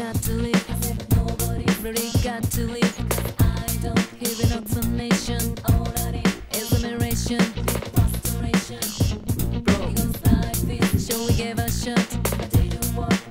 got to live. Nobody really got to live. I don't hear an explanation. All that is admiration, frustration. Broken life is sure we gave a shot. I didn't want it.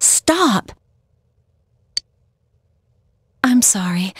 Stop! I'm sorry.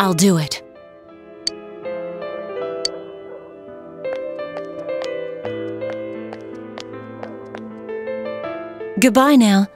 I'll do it. Goodbye now.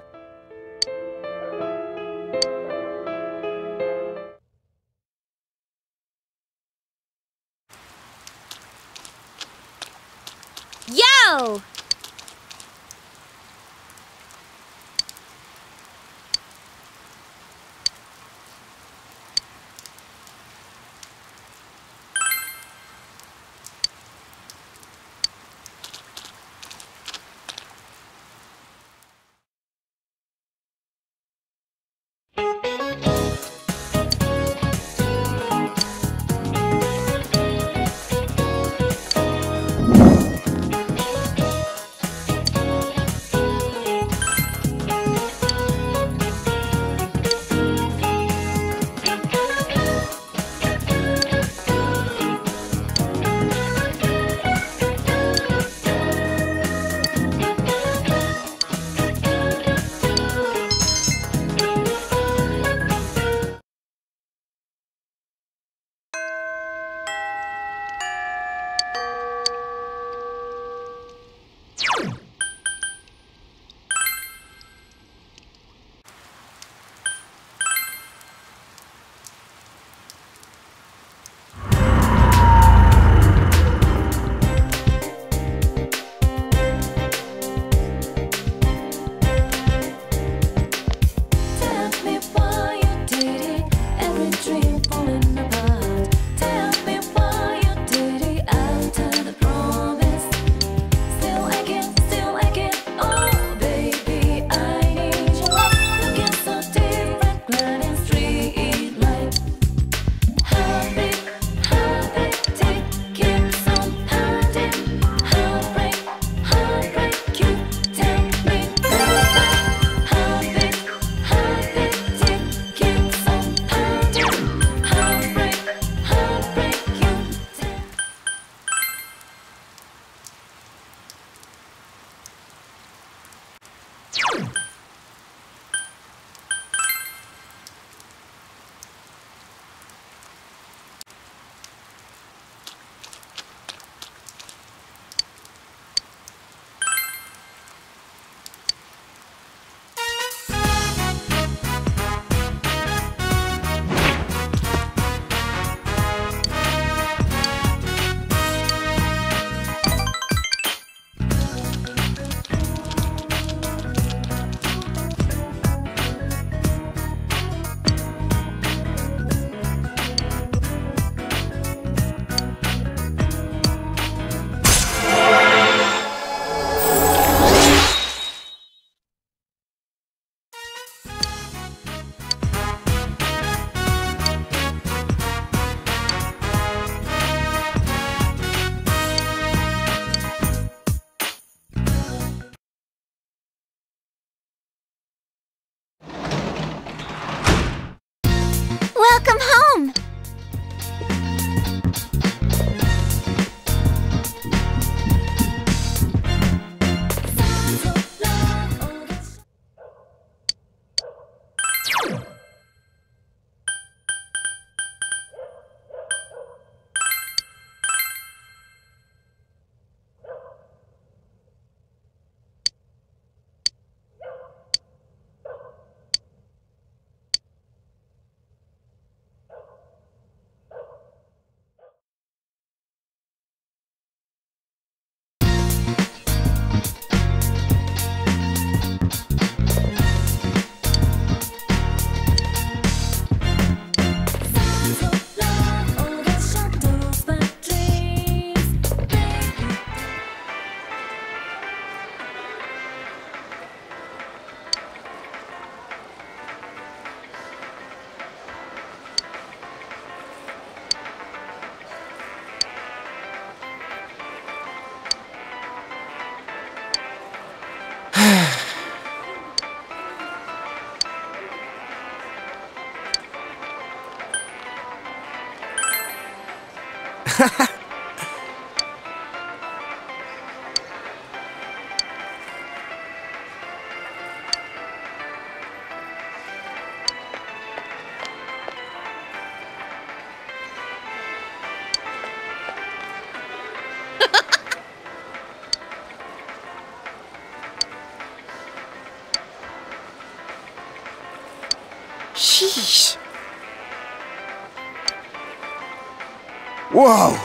Whoa!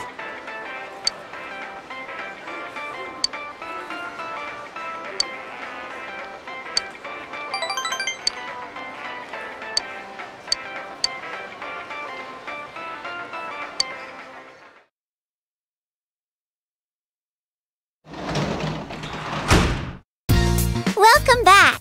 Welcome back!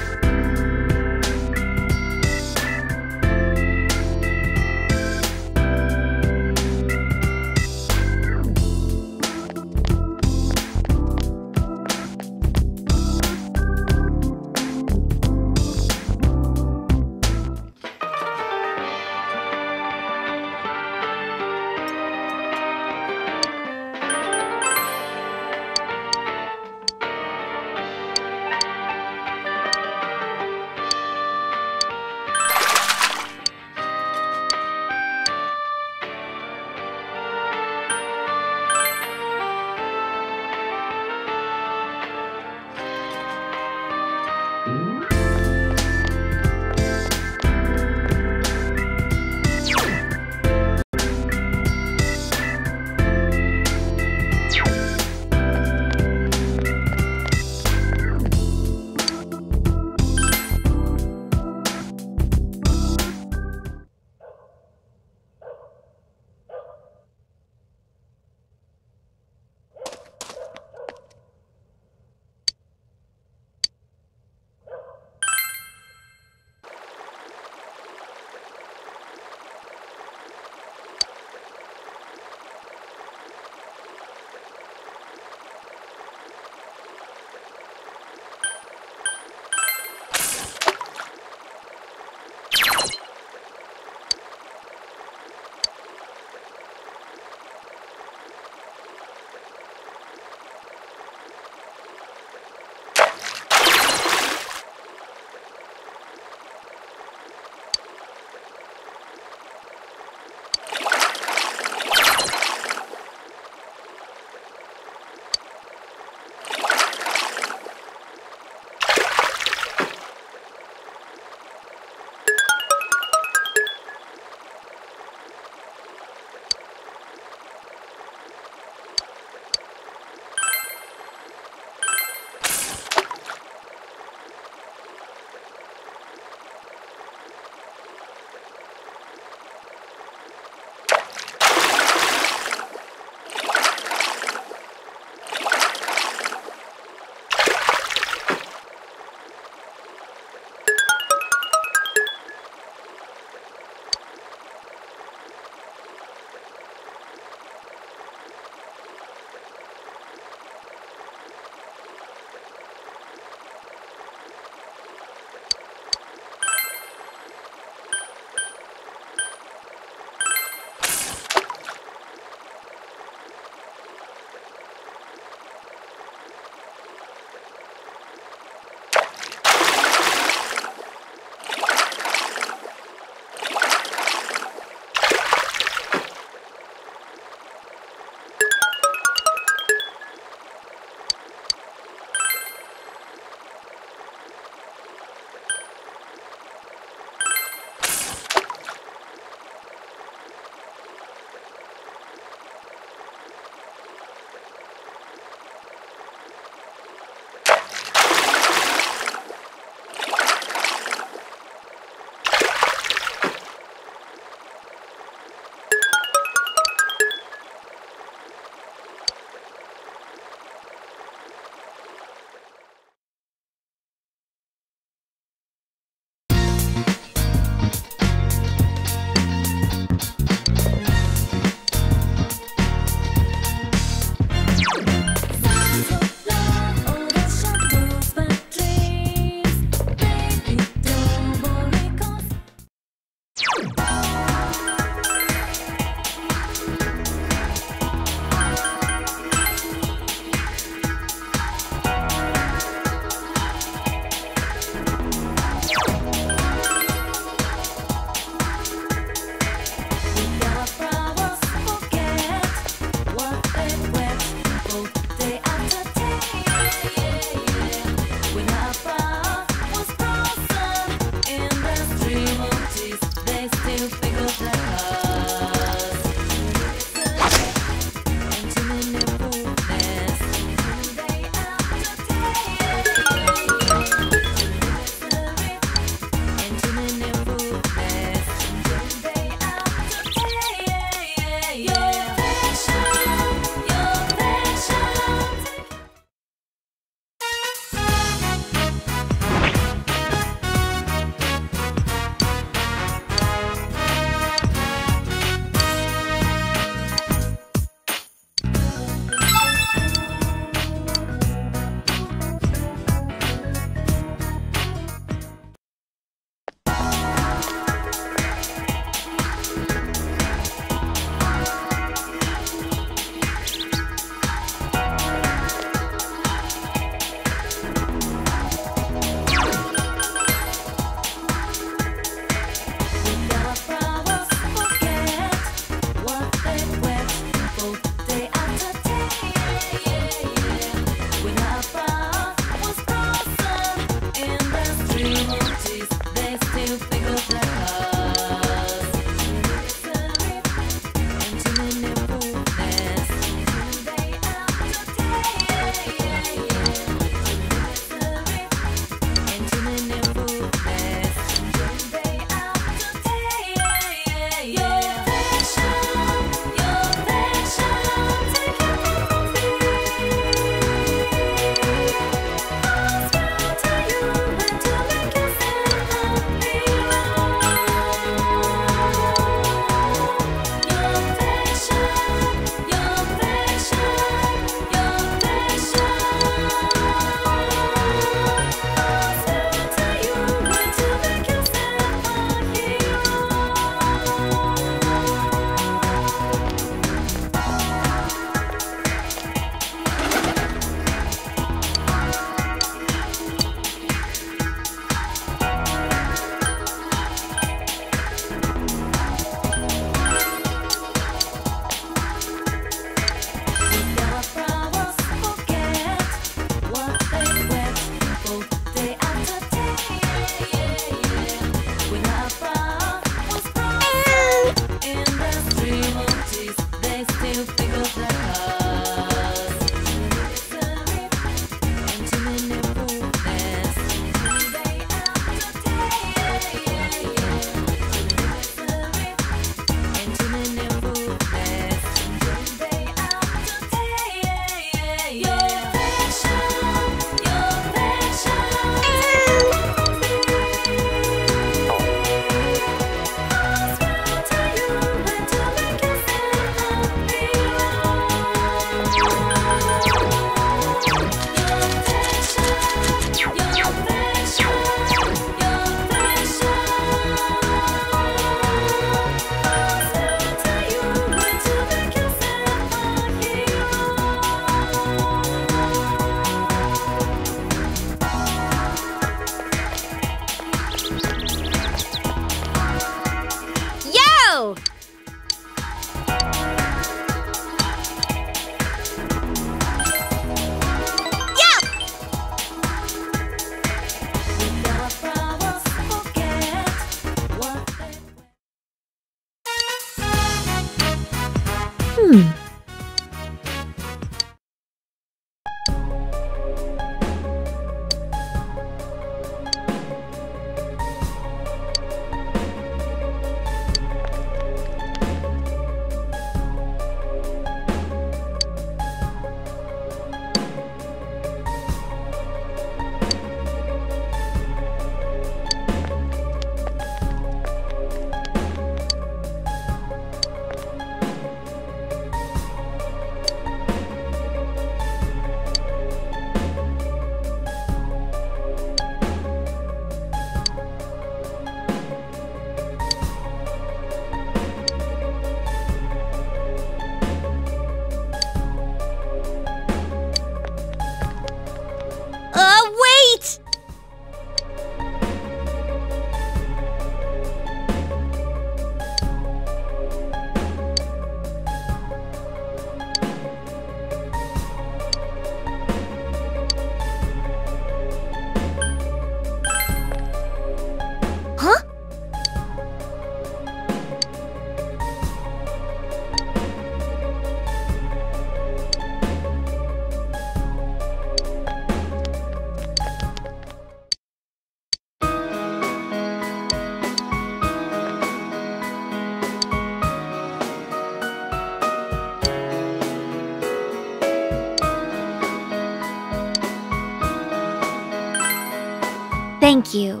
Thank you.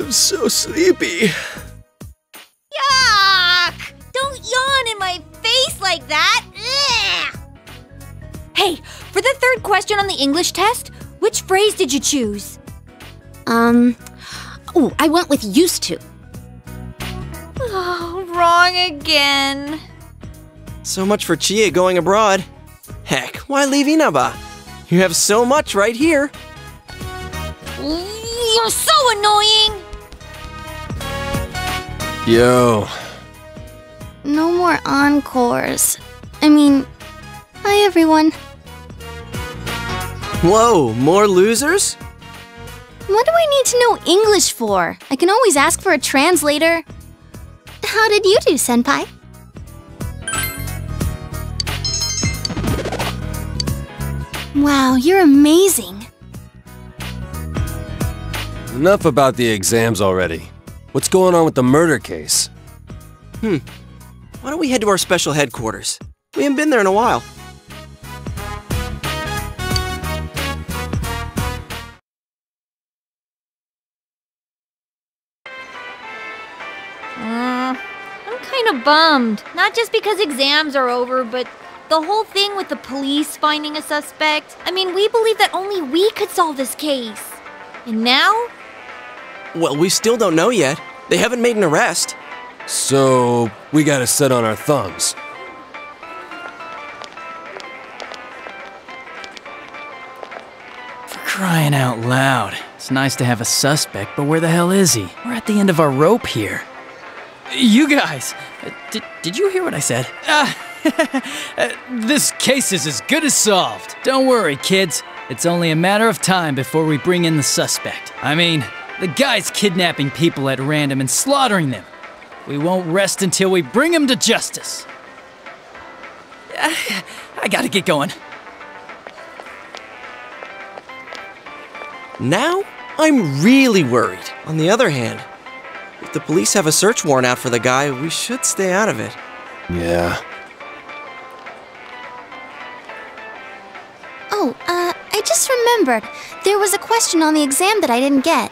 I'm so sleepy. Yuck! Don't yawn in my face like that! Ugh! Hey, for the third question on the English test, which phrase did you choose? Oh, I went with used to. Oh, wrong again. So much for Chie going abroad. Heck, why leave Inaba? You have so much right here. You're so annoying! Yo. No more encores. I mean, hi everyone. Whoa, more losers? What do I need to know English for? I can always ask for a translator. How did you do, Senpai? Wow, you're amazing. Enough about the exams already. What's going on with the murder case? Why don't we head to our special headquarters? We haven't been there in a while. I'm kind of bummed. Not just because exams are over, but the whole thing with the police finding a suspect. I mean, we believed that only we could solve this case. And now? Well, we still don't know yet. They haven't made an arrest. So, we gotta sit on our thumbs. Crying out loud. It's nice to have a suspect, but where the hell is he? We're at the end of our rope here. You guys! Did you hear what I said? This case is as good as solved. Don't worry, kids. It's only a matter of time before we bring in the suspect. I mean, the guy's kidnapping people at random and slaughtering them. We won't rest until we bring him to justice. I gotta get going. Now, I'm really worried. On the other hand, if the police have a search warrant out for the guy, we should stay out of it. Yeah. Oh, I just remembered. There was a question on the exam that I didn't get.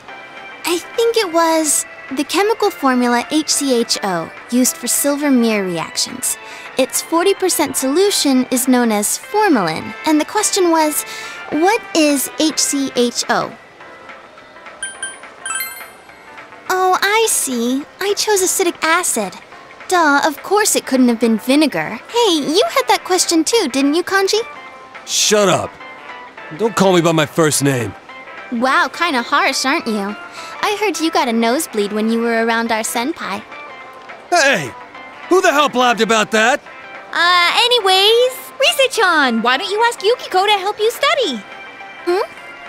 I think it was the chemical formula HCHO, used for silver mirror reactions. Its 40% solution is known as formalin, and the question was, what is HCHO? Oh, I see. I chose acidic acid. Duh, of course it couldn't have been vinegar. Hey, you had that question too, didn't you, Kanji? Shut up! Don't call me by my first name. Wow, kinda harsh, aren't you? I heard you got a nosebleed when you were around our senpai. Hey! Who the hell blabbed about that? Anyways, Rise-chan, why don't you ask Yukiko to help you study? Hmm?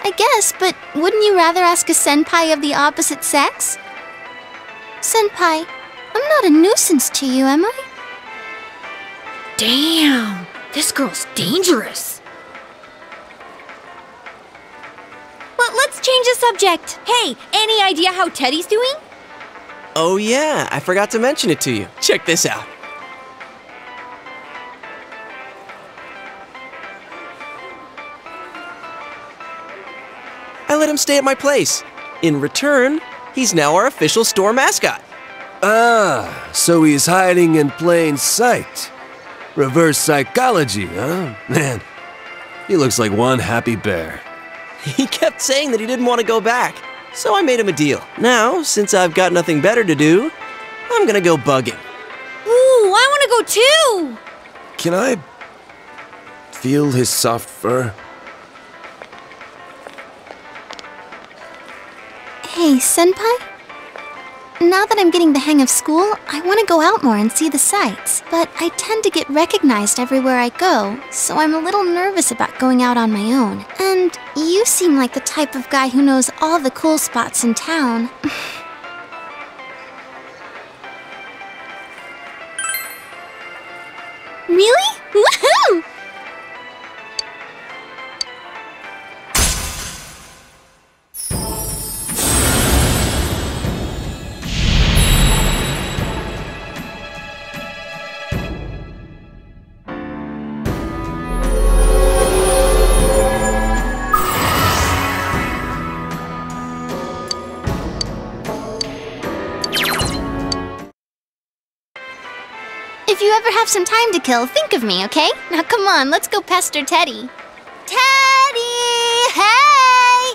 I guess, but wouldn't you rather ask a senpai of the opposite sex? Senpai, I'm not a nuisance to you, am I? Damn, this girl's dangerous. Well, let's change the subject. Hey, any idea how Teddy's doing? Oh yeah, I forgot to mention it to you. Check this out. I let him stay at my place. In return, he's now our official store mascot. Ah, so he's hiding in plain sight. Reverse psychology, huh? Man, he looks like one happy bear. He kept saying that he didn't want to go back, so I made him a deal. Now, since I've got nothing better to do, I'm gonna go bugging. Ooh, I want to go too! Can I feel his soft fur? Hey, senpai? Now that I'm getting the hang of school, I want to go out more and see the sights, but I tend to get recognized everywhere I go, so I'm a little nervous about going out on my own. And you seem like the type of guy who knows all the cool spots in town. Really? Woohoo! Have some time to kill, think of me, okay? Now come on, let's go pester Teddy. Teddy! Hey!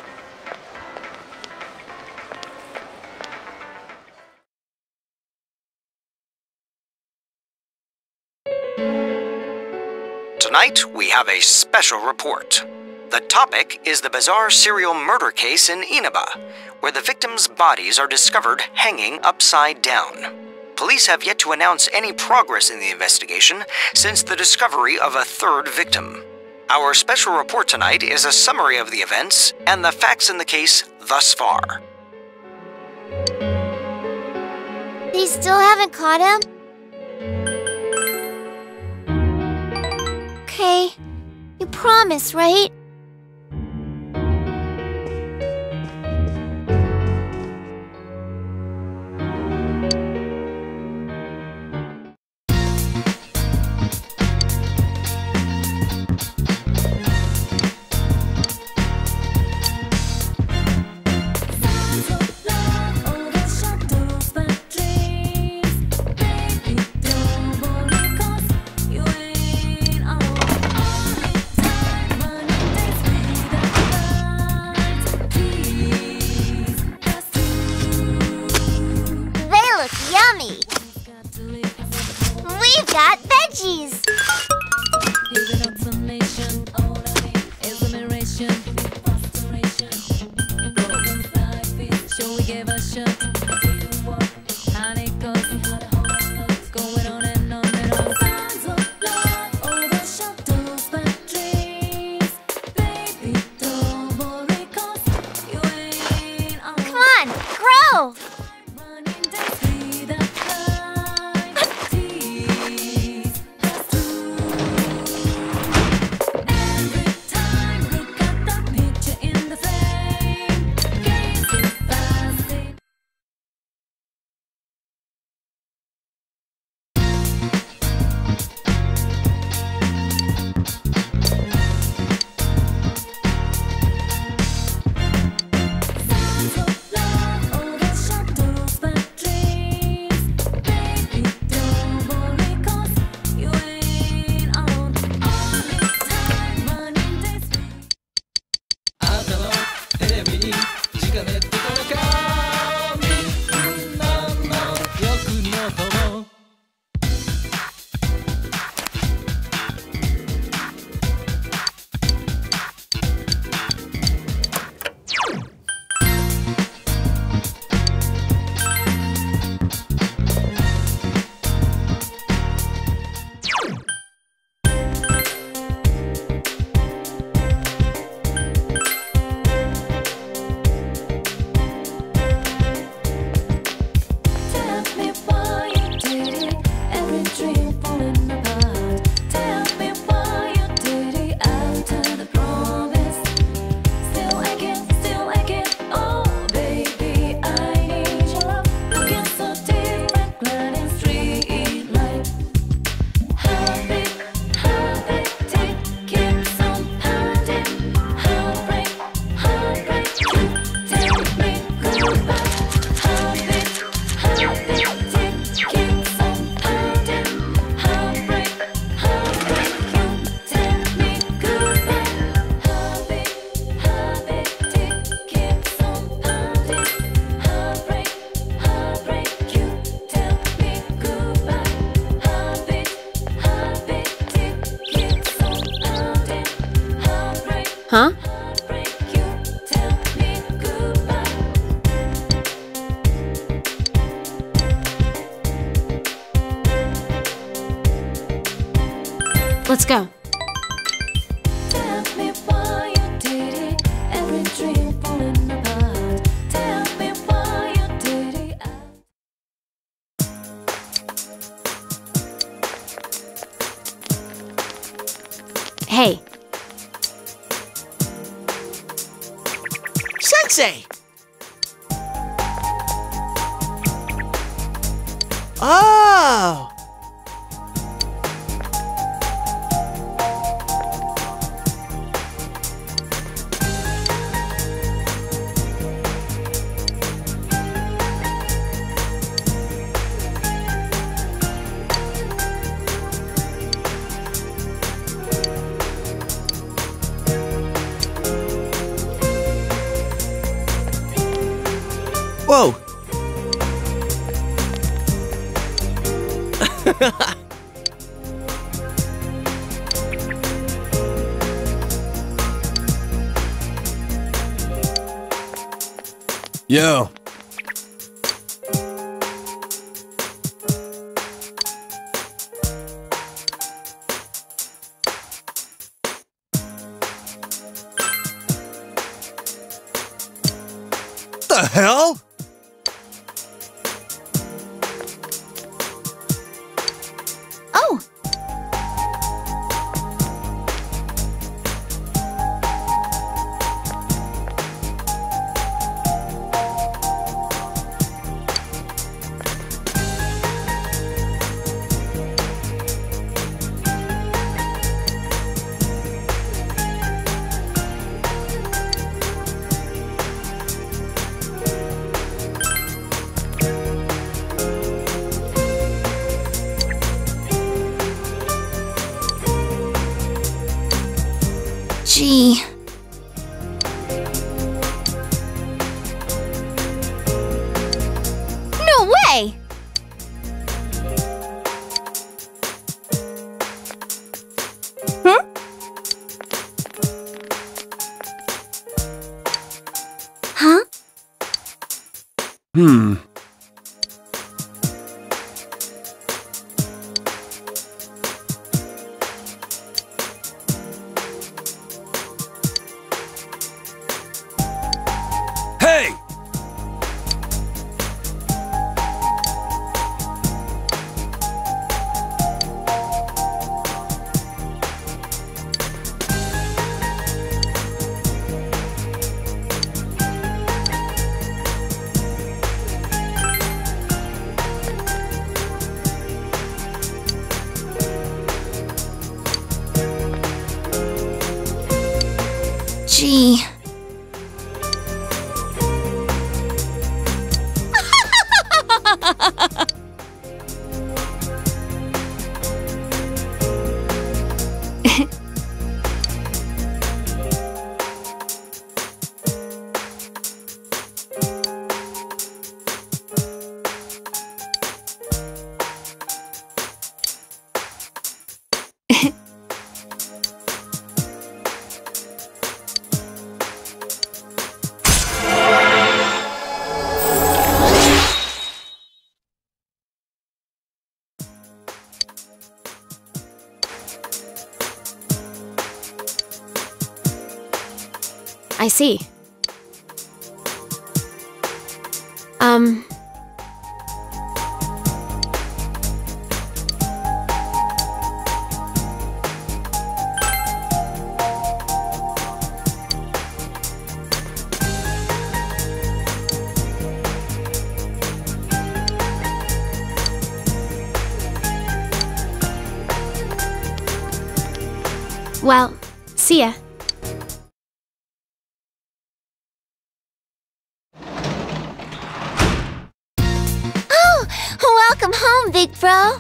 Tonight, we have a special report. The topic is the bizarre serial murder case in Inaba, where the victims' bodies are discovered hanging upside down. Police have yet to announce any progress in the investigation since the discovery of a third victim. Our special report tonight is a summary of the events and the facts in the case thus far. They still haven't caught him? Okay, you promise, right? Huh? Let's go. Hey. Sensei! Oh! Whoa! Yo! The hell? Gee. No way! Huh? Huh? Hmm. Gee. I see. Well, see ya. Bro.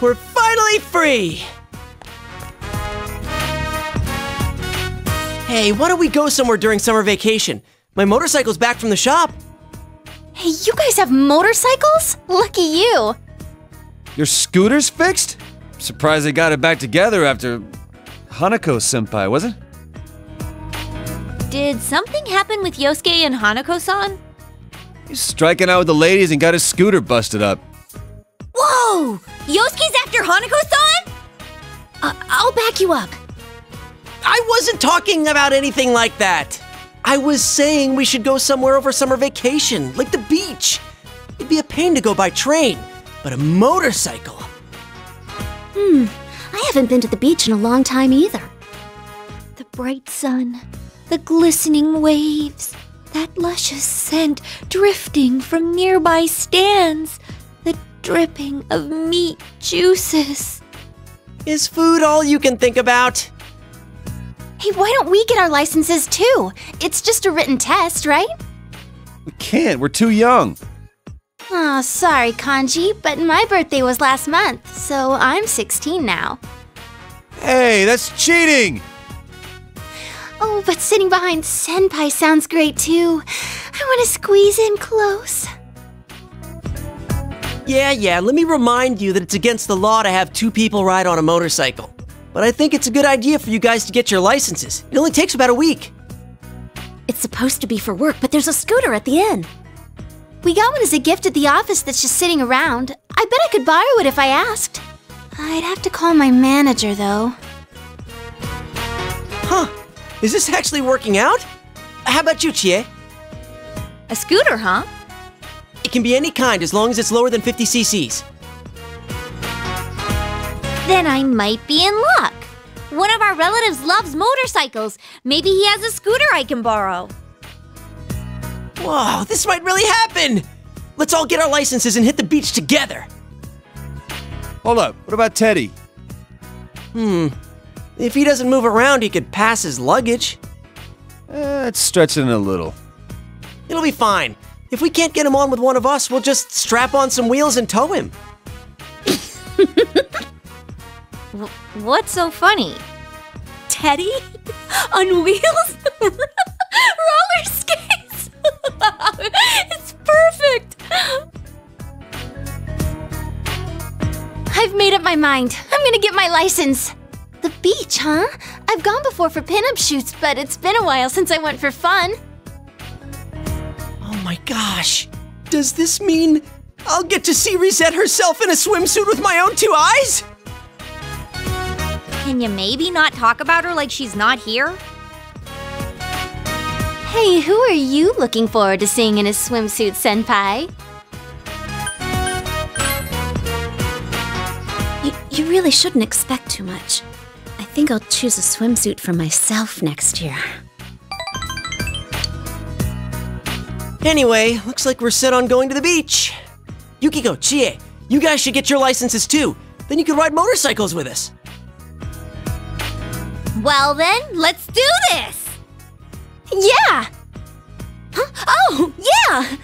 We're finally free! Hey, why don't we go somewhere during summer vacation? My motorcycle's back from the shop! Hey, you guys have motorcycles? Lucky you! Your scooter's fixed? I'm surprised they got it back together after Hanako-senpai, was it? Did something happen with Yosuke and Hanako-san? He's striking out with the ladies and got his scooter busted up. Whoa! Yosuke's after Hanako-san? I'll back you up. I wasn't talking about anything like that. I was saying we should go somewhere over summer vacation, like the beach. It'd be a pain to go by train, but a motorcycle. I haven't been to the beach in a long time either. The bright sun, the glistening waves, that luscious scent drifting from nearby stands. Dripping of meat juices. Is food all you can think about? Hey, why don't we get our licenses too? It's just a written test, right? We can't, we're too young. Oh, sorry, Kanji, but my birthday was last month, so I'm 16 now. Hey, that's cheating! Oh, but sitting behind Senpai sounds great too. I want to squeeze in close. Yeah, let me remind you that it's against the law to have two people ride on a motorcycle. But I think it's a good idea for you guys to get your licenses. It only takes about a week. It's supposed to be for work, but there's a scooter at the inn. We got one as a gift at the office that's just sitting around. I bet I could borrow it if I asked. I'd have to call my manager, though. Huh. Is this actually working out? How about you, Chie? A scooter, huh? It can be any kind as long as it's lower than 50 cc's. Then I might be in luck. One of our relatives loves motorcycles. Maybe he has a scooter I can borrow. Whoa, this might really happen! Let's all get our licenses and hit the beach together. Hold up, what about Teddy? If he doesn't move around, he could pass his luggage. That's stretching a little. It'll be fine. If we can't get him on with one of us, we'll just strap on some wheels and tow him. What's so funny? Teddy? On wheels? Roller skates? It's perfect! I've made up my mind. I'm gonna get my license. The beach, huh? I've gone before for pinup shoots, but it's been a while since I went for fun. Oh my gosh. Does this mean I'll get to see Risette herself in a swimsuit with my own two eyes? Can you maybe not talk about her like she's not here? Hey, who are you looking forward to seeing in a swimsuit, senpai? You really shouldn't expect too much. I think I'll choose a swimsuit for myself next year. Anyway, looks like we're set on going to the beach. Yukiko, Chie, you guys should get your licenses too. Then you can ride motorcycles with us. Well then, let's do this! Yeah! Huh? Oh, yeah!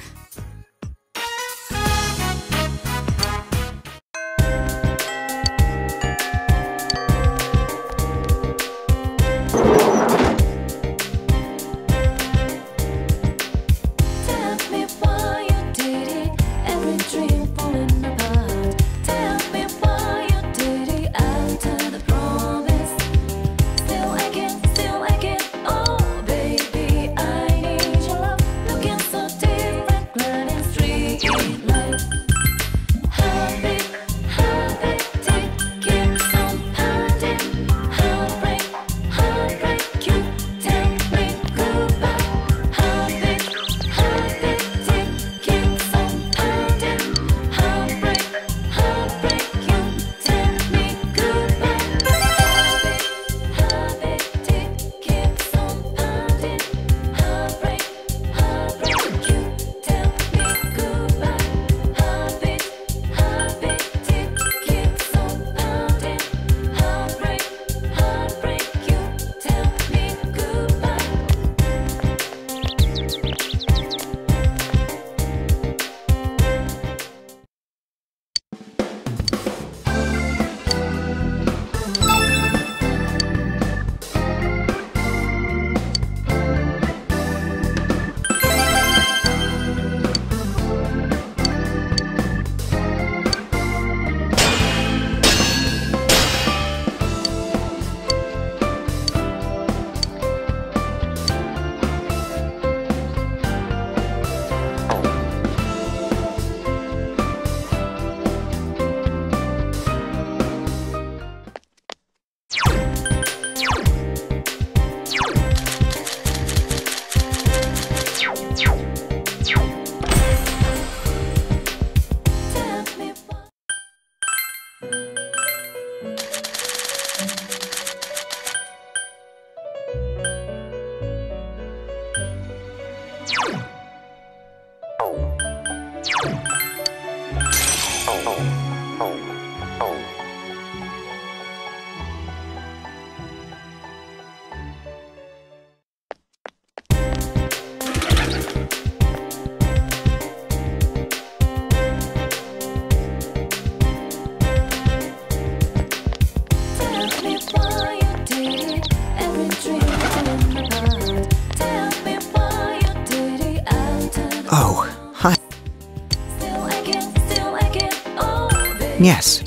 Yes.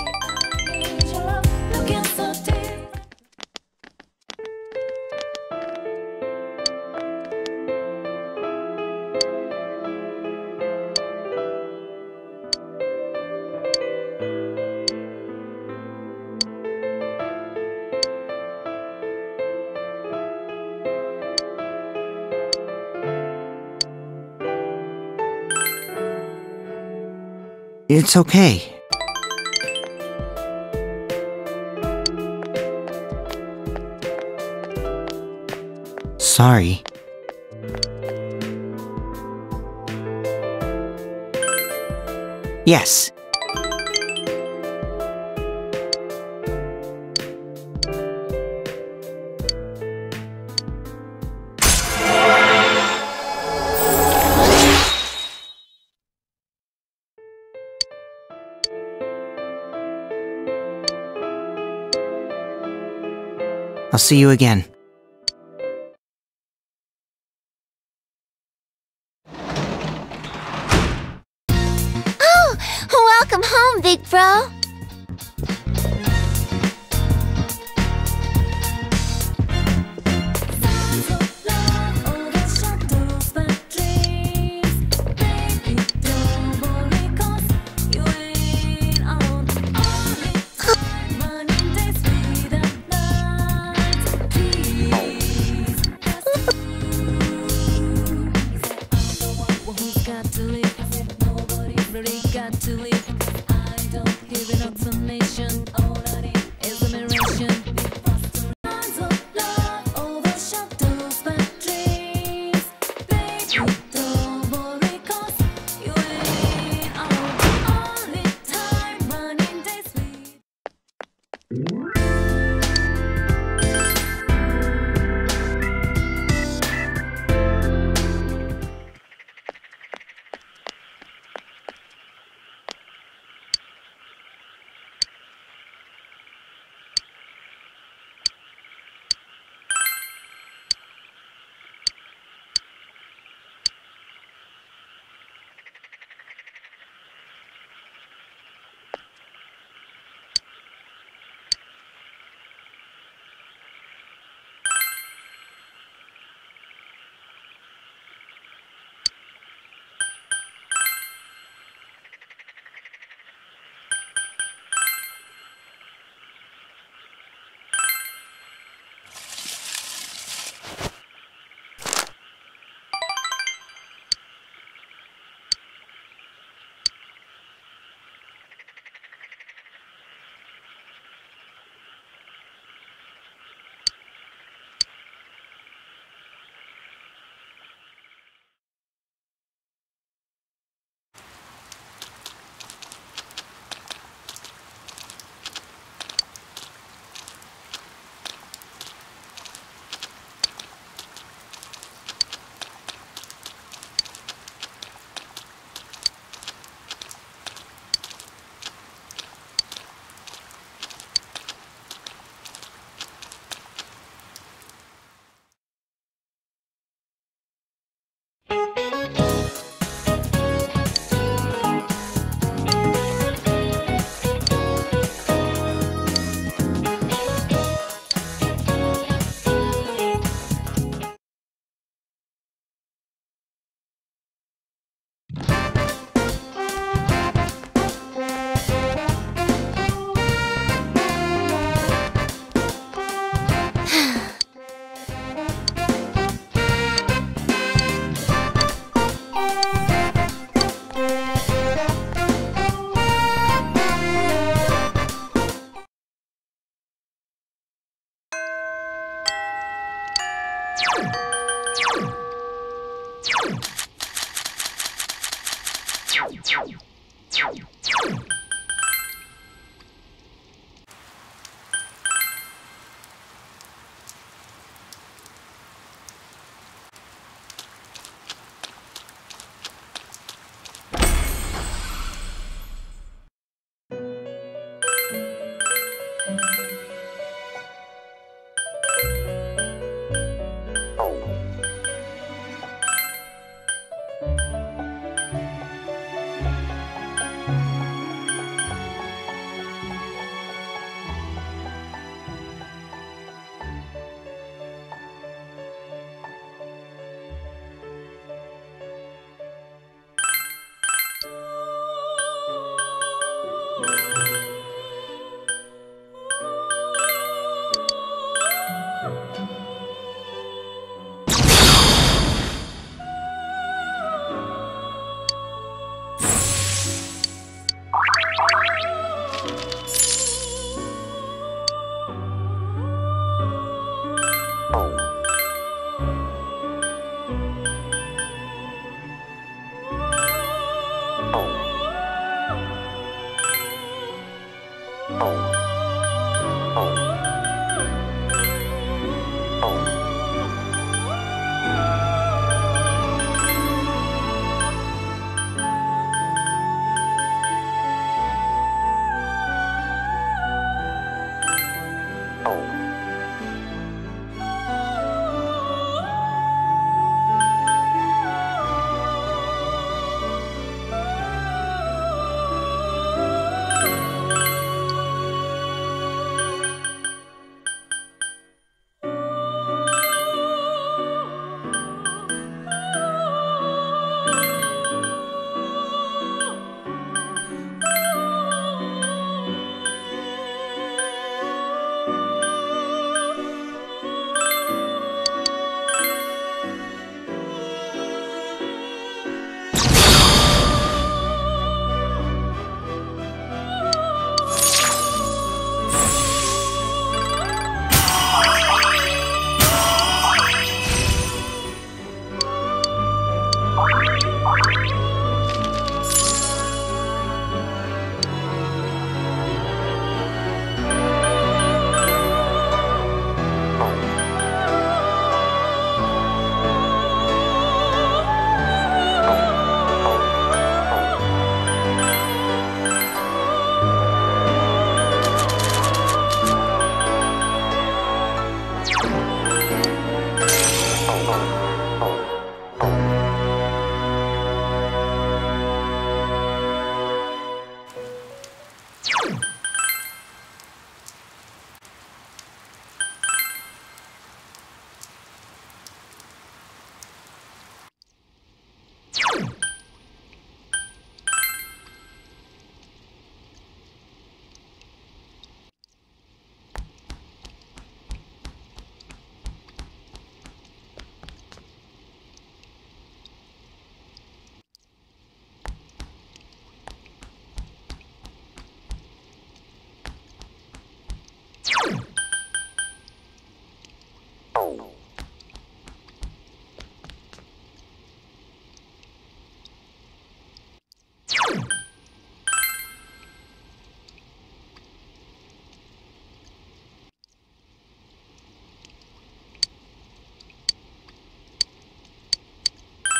It's okay. Sorry. Yes. I'll see you again. Oh, welcome home, big bro.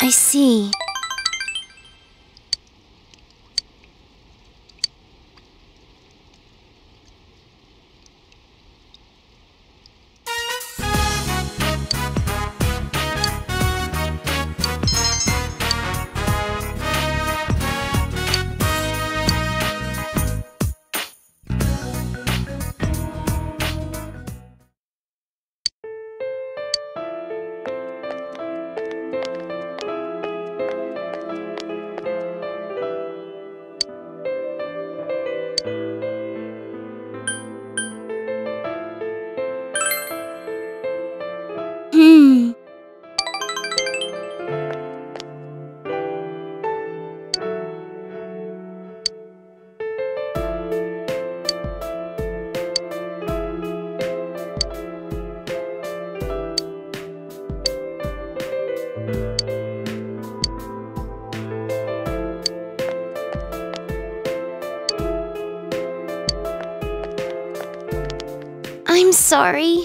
I see. I'm sorry.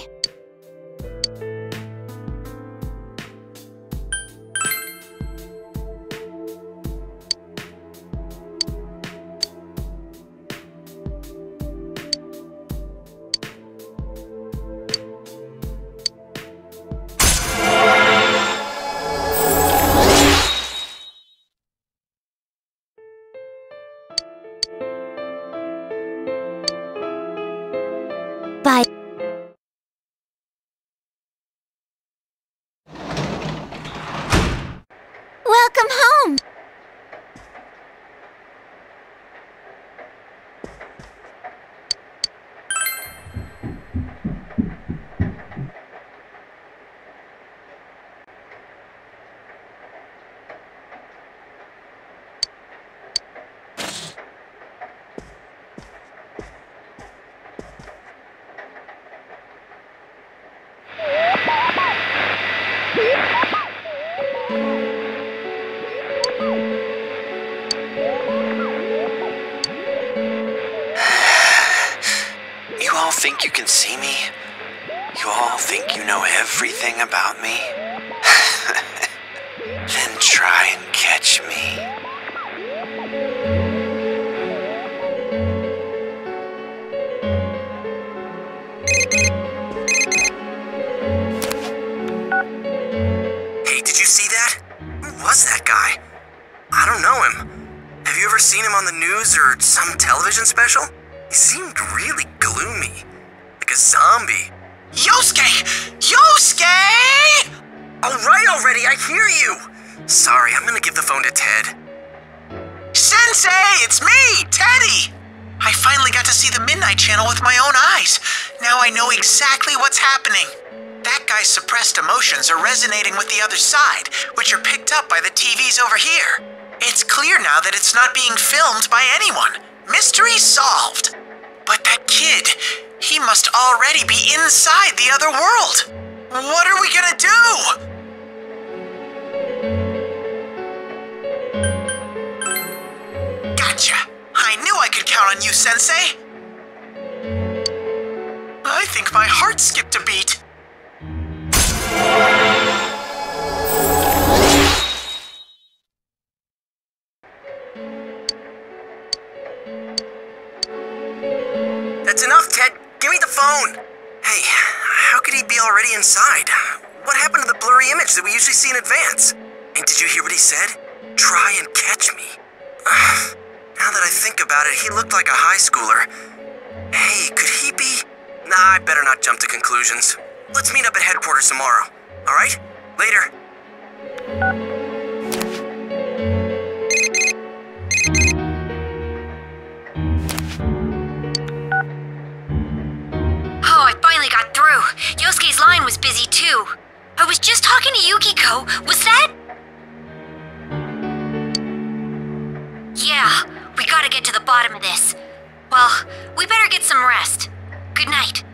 About me? Then try and catch me. Hey, did you see that? Who was that guy? I don't know him. Have you ever seen him on the news or some television special? He seemed really gloomy. Like a zombie. Yosuke! Yosuke! Alright already, I hear you! Sorry, I'm gonna give the phone to Ted. Sensei, it's me, Teddy! I finally got to see the Midnight Channel with my own eyes. Now I know exactly what's happening. That guy's suppressed emotions are resonating with the other side, which are picked up by the TVs over here. It's clear now that it's not being filmed by anyone. Mystery solved. But that kid, he must already be inside the other world! What are we gonna do? Gotcha! I knew I could count on you, Sensei! I think my heart skipped a beat. That's enough, Ted! Give me the phone! Hey, how could he be already inside? What happened to the blurry image that we usually see in advance? And did you hear what he said? Try and catch me. Now that I think about it, he looked like a high schooler. Hey, could he be... Nah, I better not jump to conclusions. Let's meet up at headquarters tomorrow, alright? Later. Oh, I finally got through. Yosuke's line was busy too. I was just talking to Yukiko. Was that... Yeah, we gotta get to the bottom of this. Well, we better get some rest. Good night.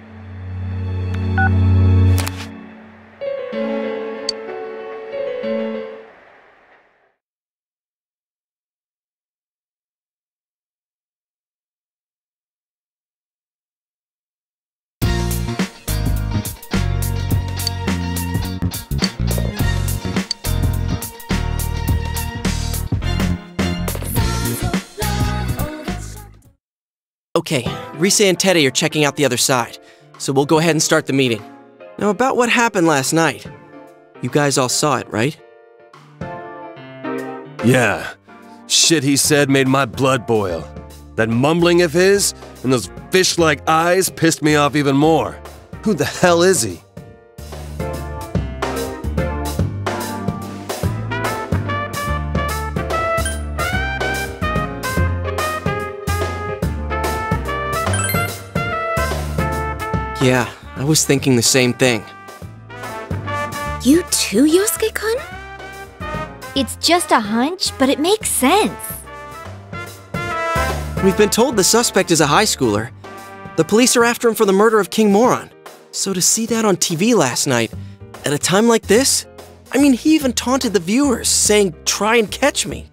Okay, Risa and Teddy are checking out the other side, so we'll go ahead and start the meeting. Now about what happened last night. You guys all saw it, right? Yeah. Shit he said made my blood boil. That mumbling of his and those fish-like eyes pissed me off even more. Who the hell is he? Yeah, I was thinking the same thing. You too, Yosuke-kun? It's just a hunch, but it makes sense. We've been told the suspect is a high schooler. The police are after him for the murder of King Moron. So to see that on TV last night, at a time like this? I mean, he even taunted the viewers, saying, "Try and catch me."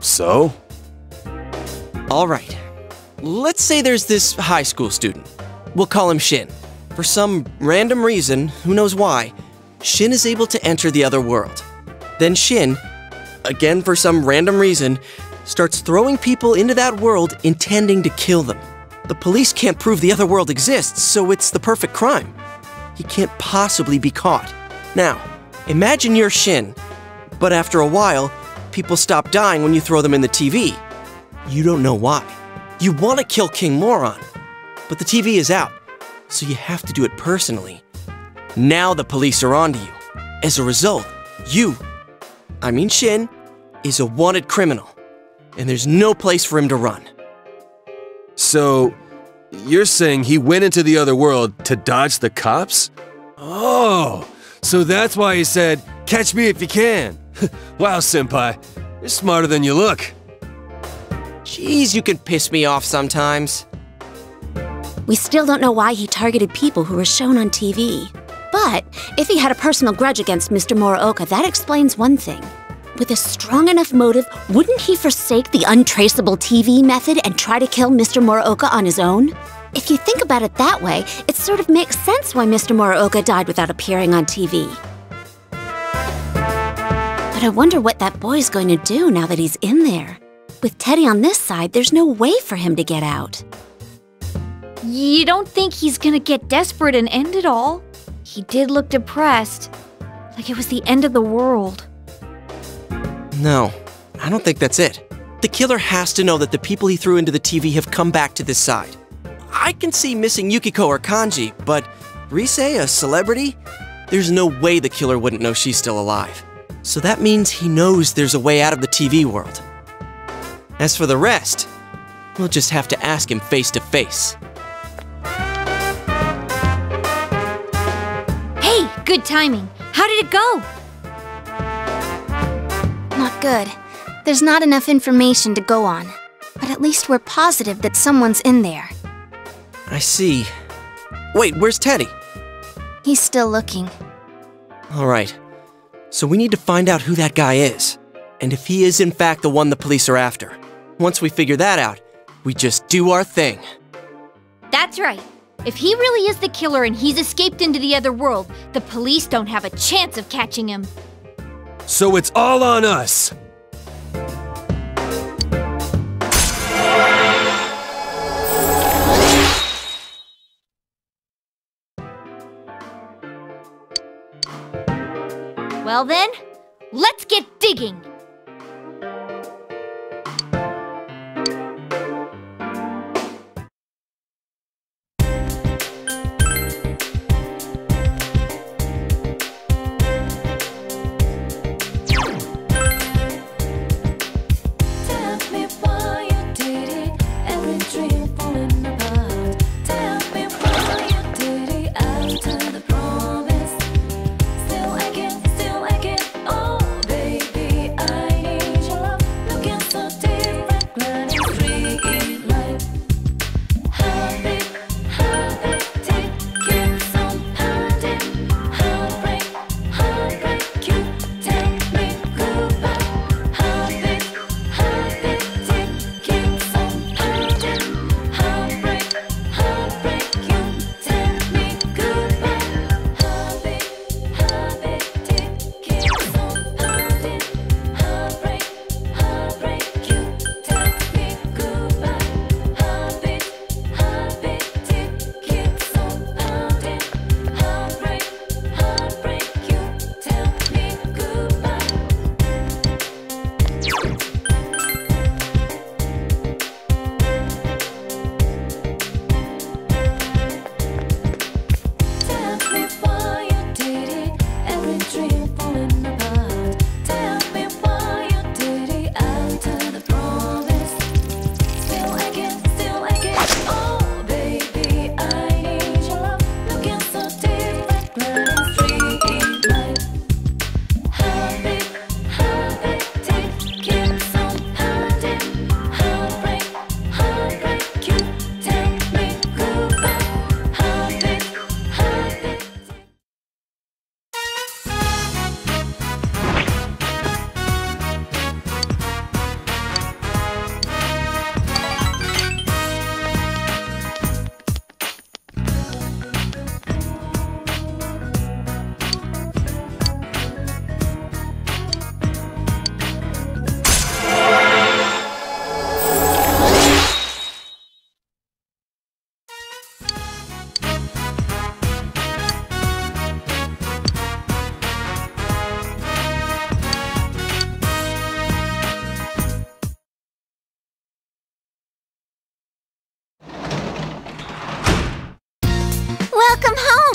So? All right. Let's say there's this high school student. We'll call him Shin. For some random reason, who knows why, Shin is able to enter the other world. Then Shin, again for some random reason, starts throwing people into that world intending to kill them. The police can't prove the other world exists, so it's the perfect crime. He can't possibly be caught. Now, imagine you're Shin, but after a while, people stop dying when you throw them in the TV. You don't know why. You want to kill King Moron, but the TV is out, so you have to do it personally. Now the police are onto you. As a result, Shin, is a wanted criminal, and there's no place for him to run. So, you're saying he went into the other world to dodge the cops? Oh, so that's why he said, "Catch me if you can." Wow, senpai, you're smarter than you look. Jeez, you can piss me off sometimes. We still don't know why he targeted people who were shown on TV. But if he had a personal grudge against Mr. Morooka, that explains one thing. With a strong enough motive, wouldn't he forsake the untraceable TV method and try to kill Mr. Morooka on his own? If you think about it that way, it sort of makes sense why Mr. Morooka died without appearing on TV. But I wonder what that boy's going to do now that he's in there. With Teddy on this side, there's no way for him to get out. You don't think he's gonna get desperate and end it all? He did look depressed, like it was the end of the world. No, I don't think that's it. The killer has to know that the people he threw into the TV have come back to this side. I can see missing Yukiko or Kanji, but Risei, a celebrity? There's no way the killer wouldn't know she's still alive. So that means he knows there's a way out of the TV world. As for the rest, we'll just have to ask him face to face. Hey, good timing. How did it go? Not good. There's not enough information to go on. But at least we're positive that someone's in there. I see. Wait, where's Teddy? He's still looking. All right. So we need to find out who that guy is. And if he is in fact the one the police are after. Once we figure that out, we just do our thing. That's right. If he really is the killer and he's escaped into the other world, the police don't have a chance of catching him. So it's all on us! Well then, let's get digging! Welcome home!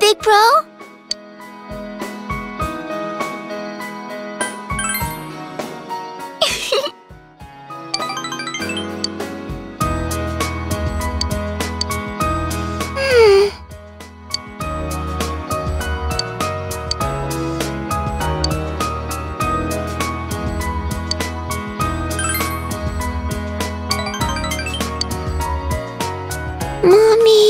Big Bro? Mommy.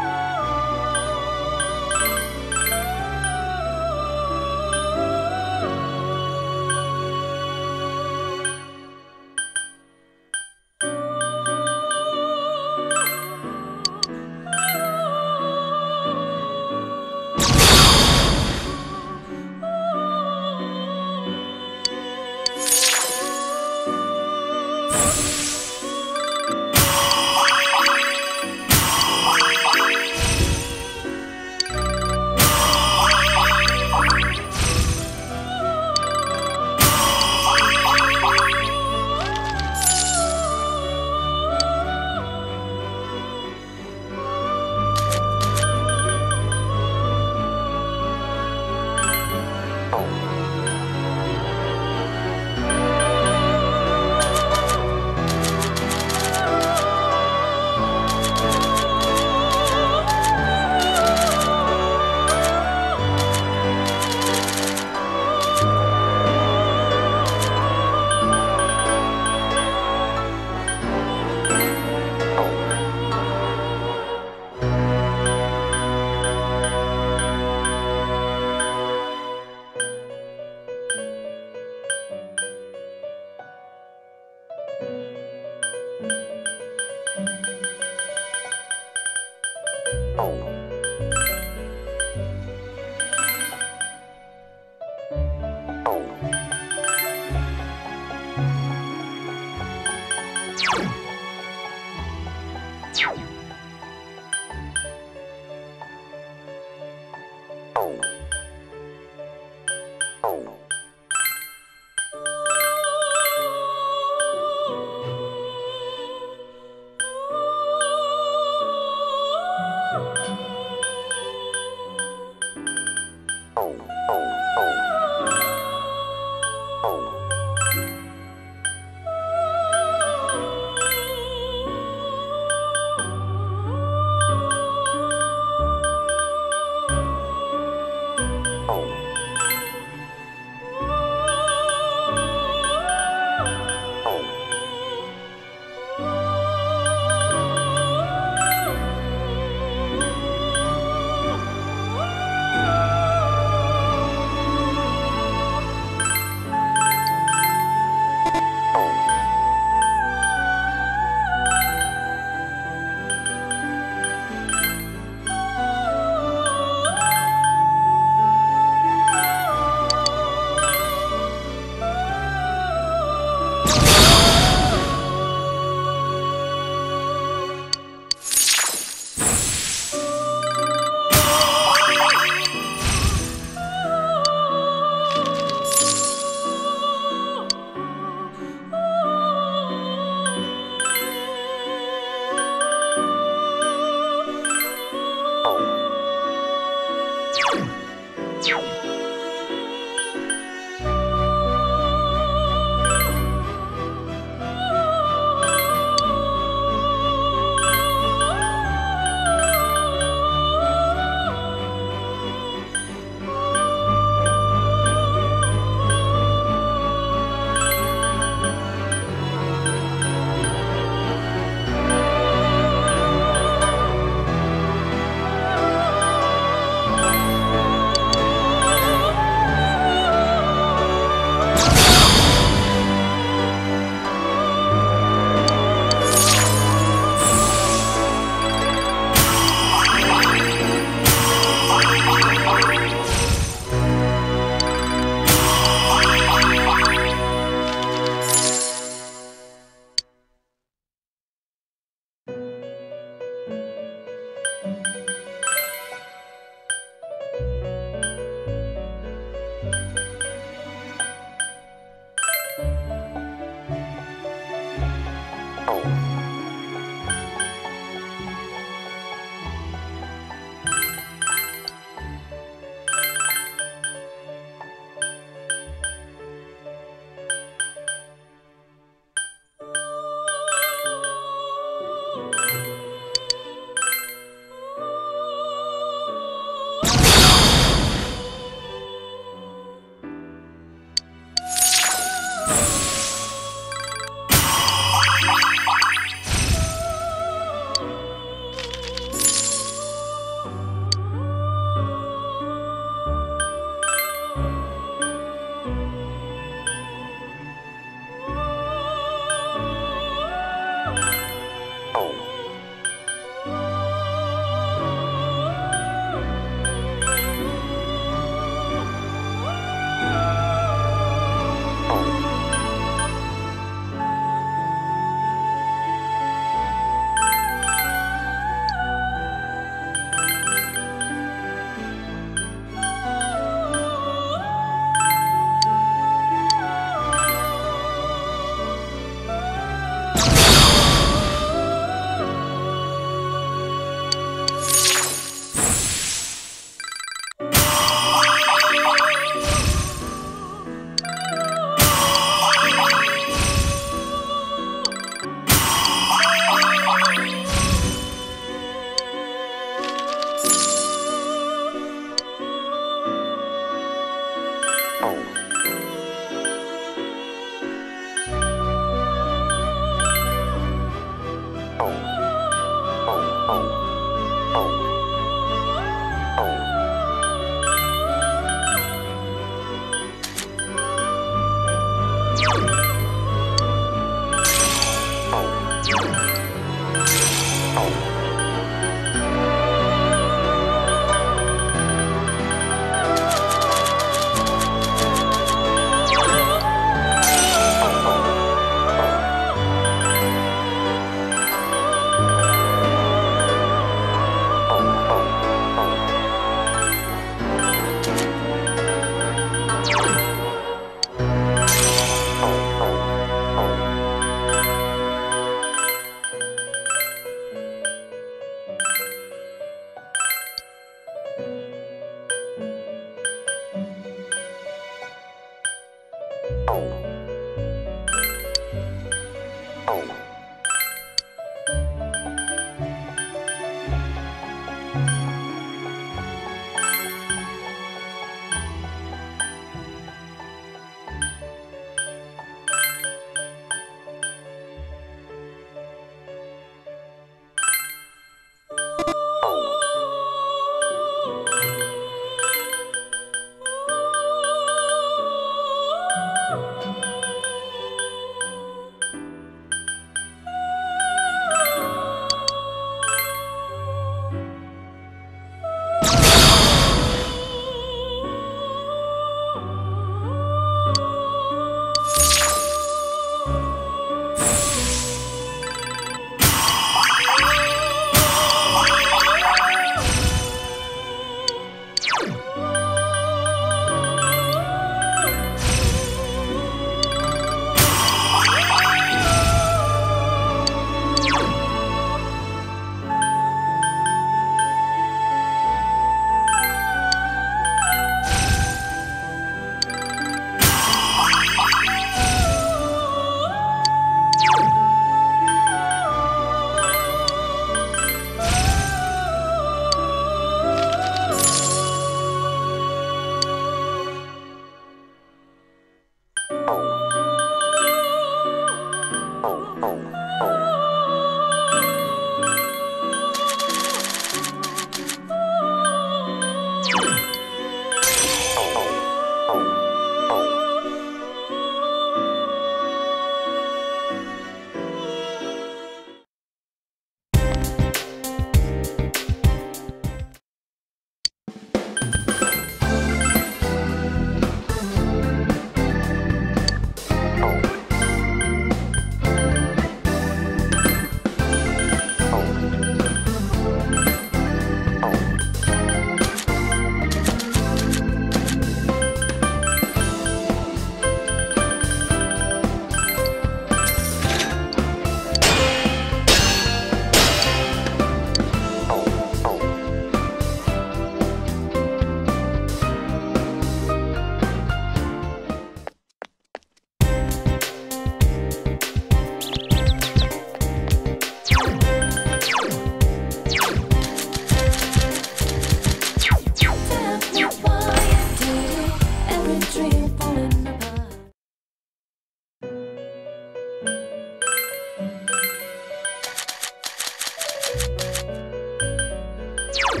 Thank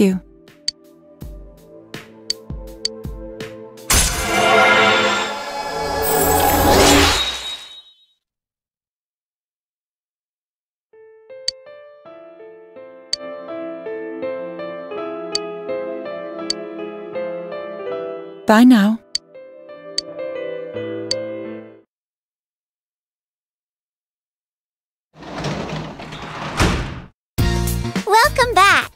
you. Bye now. Welcome back.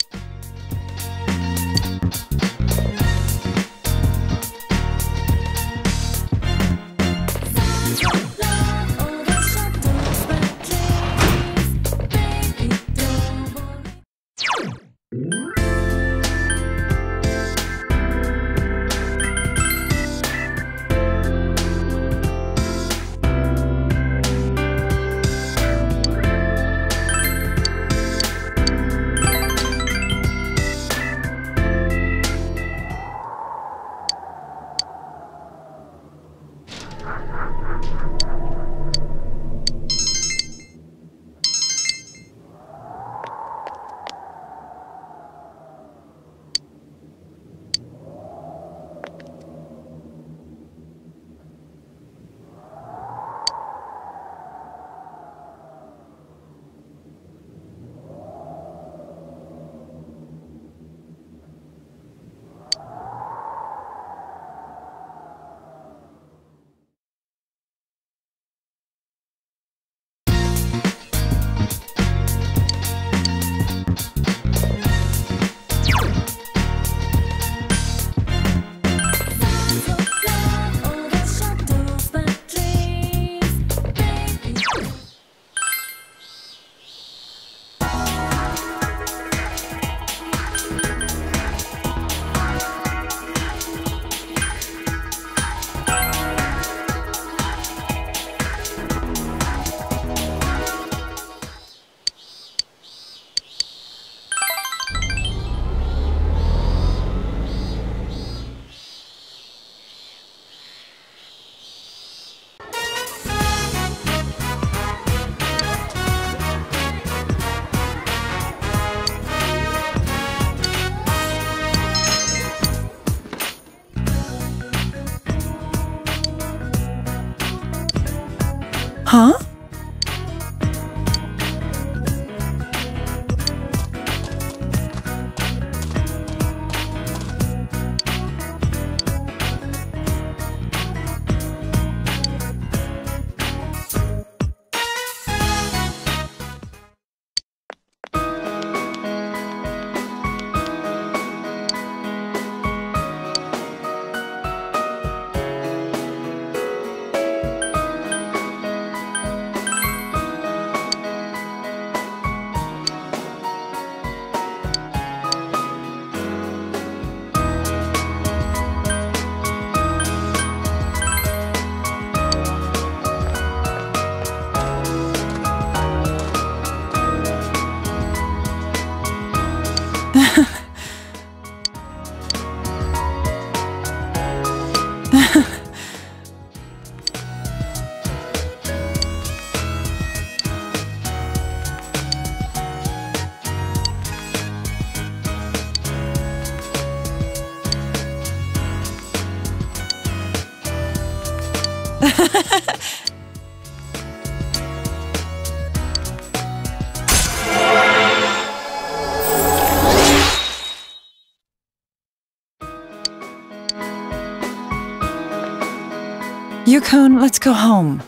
Yukon, let's go home.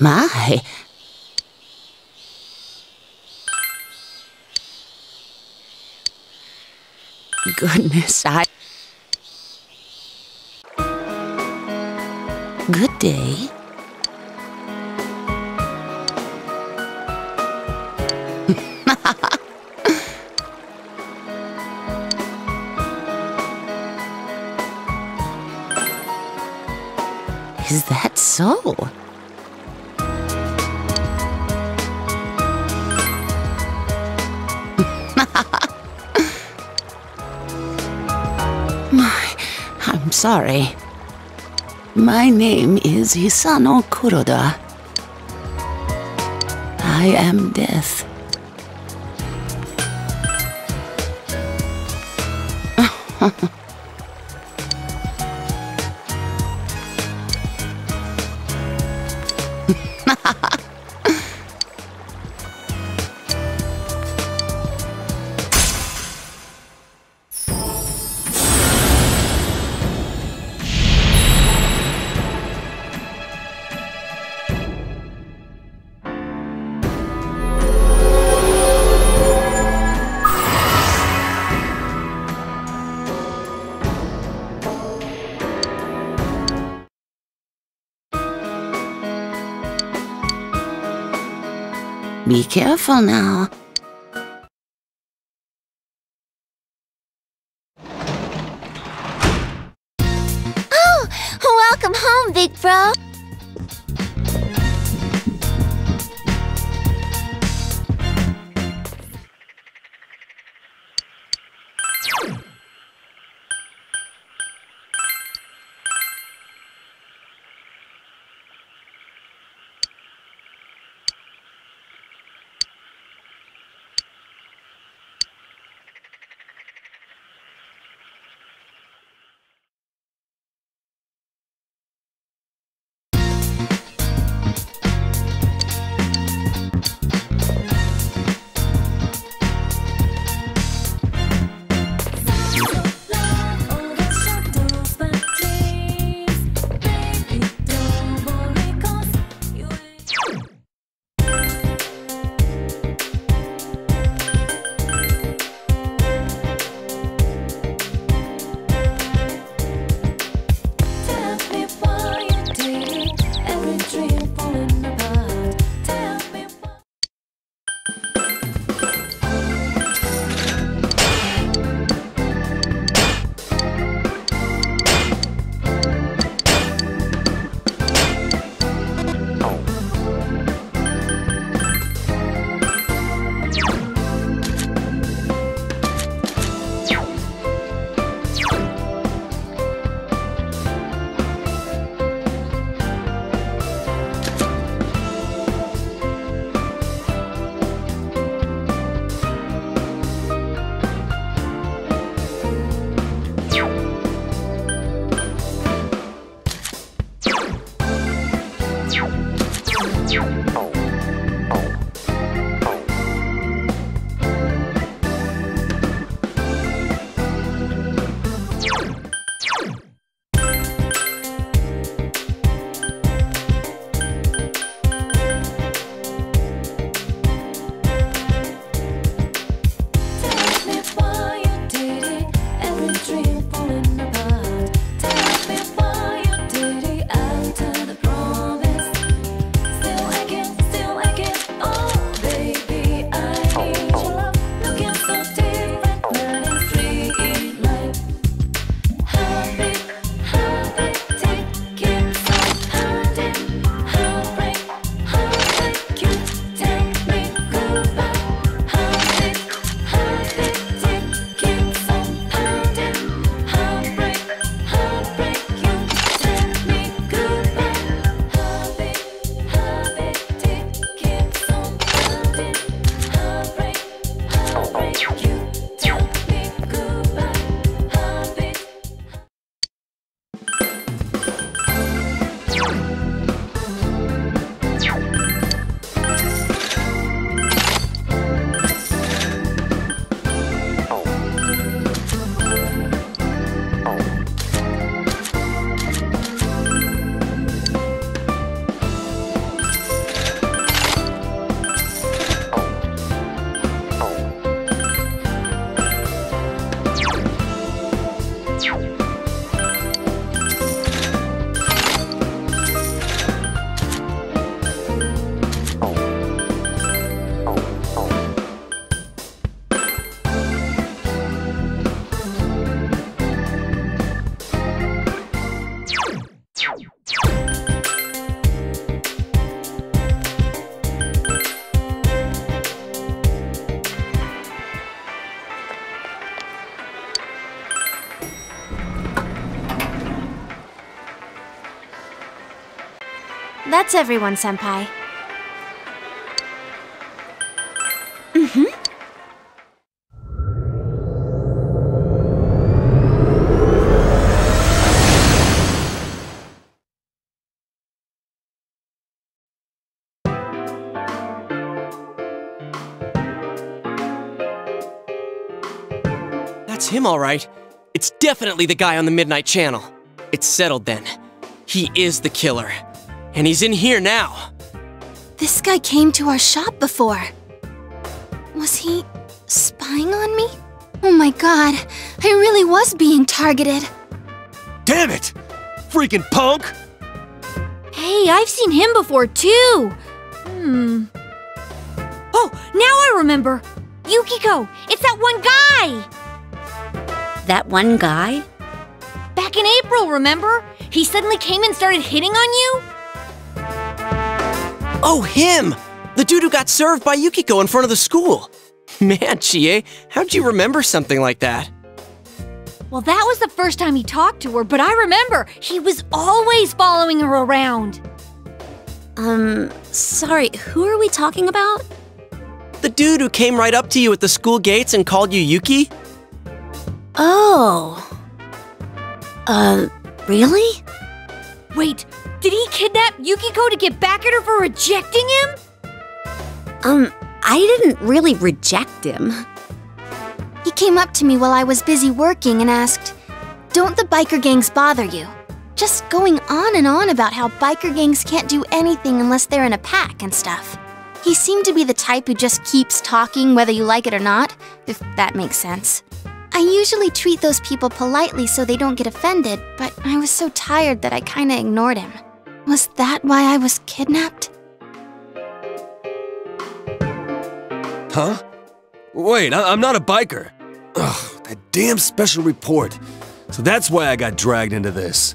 My, goodness, Good day. Is that so? Sorry. My name is Hisano Kuroda. I am Death. Be careful now. Oh, welcome home, big bro. That's everyone, Senpai. Mm-hmm. That's him, all right. It's definitely the guy on the Midnight Channel. It's settled then. He is the killer. And he's in here now. This guy came to our shop before. Was he spying on me? Oh my god, I really was being targeted. Damn it! Freaking punk! Hey, I've seen him before too. Oh, now I remember. Yukiko, it's that one guy! That one guy? Back in April, remember? He suddenly came and started hitting on you? Oh, him! The dude who got served by Yukiko in front of the school! Man, Chie, how'd you remember something like that? Well, that was the first time he talked to her, but I remember! He was always following her around! Sorry, who are we talking about? The dude who came right up to you at the school gates and called you Yuki? Oh... really? Wait... Did he kidnap Yukiko to get back at her for rejecting him? I didn't really reject him. He came up to me while I was busy working and asked, "Don't the biker gangs bother you?" Just going on and on about how biker gangs can't do anything unless they're in a pack and stuff. He seemed to be the type who just keeps talking whether you like it or not, if that makes sense. I usually treat those people politely so they don't get offended, but I was so tired that I kinda ignored him. Was that why I was kidnapped? Huh? Wait, I'm not a biker. Ugh, that damn special report. So that's why I got dragged into this.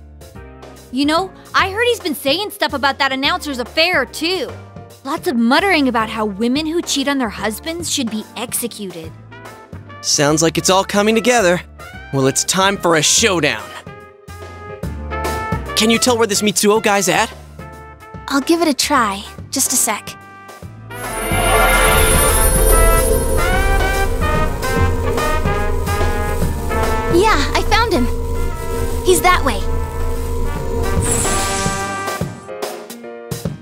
You know, I heard he's been saying stuff about that announcer's affair, too. Lots of muttering about how women who cheat on their husbands should be executed. Sounds like it's all coming together. Well, it's time for a showdown. Can you tell where this Mitsuo guy's at? I'll give it a try. Just a sec. Yeah, I found him. He's that way.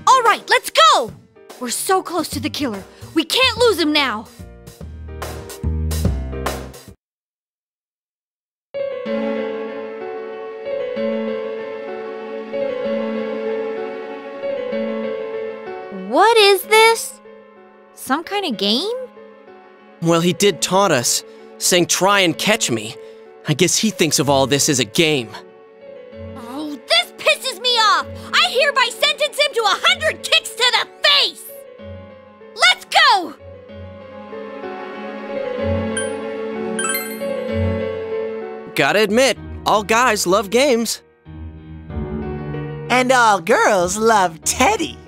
All right, let's go! We're so close to the killer. We can't lose him now. What is this? Some kind of game? Well, he did taunt us, saying try and catch me. I guess he thinks of all this as a game. Oh, this pisses me off! I hereby sentence him to 100 kicks to the face! Let's go! Gotta admit, all guys love games. And all girls love Teddy.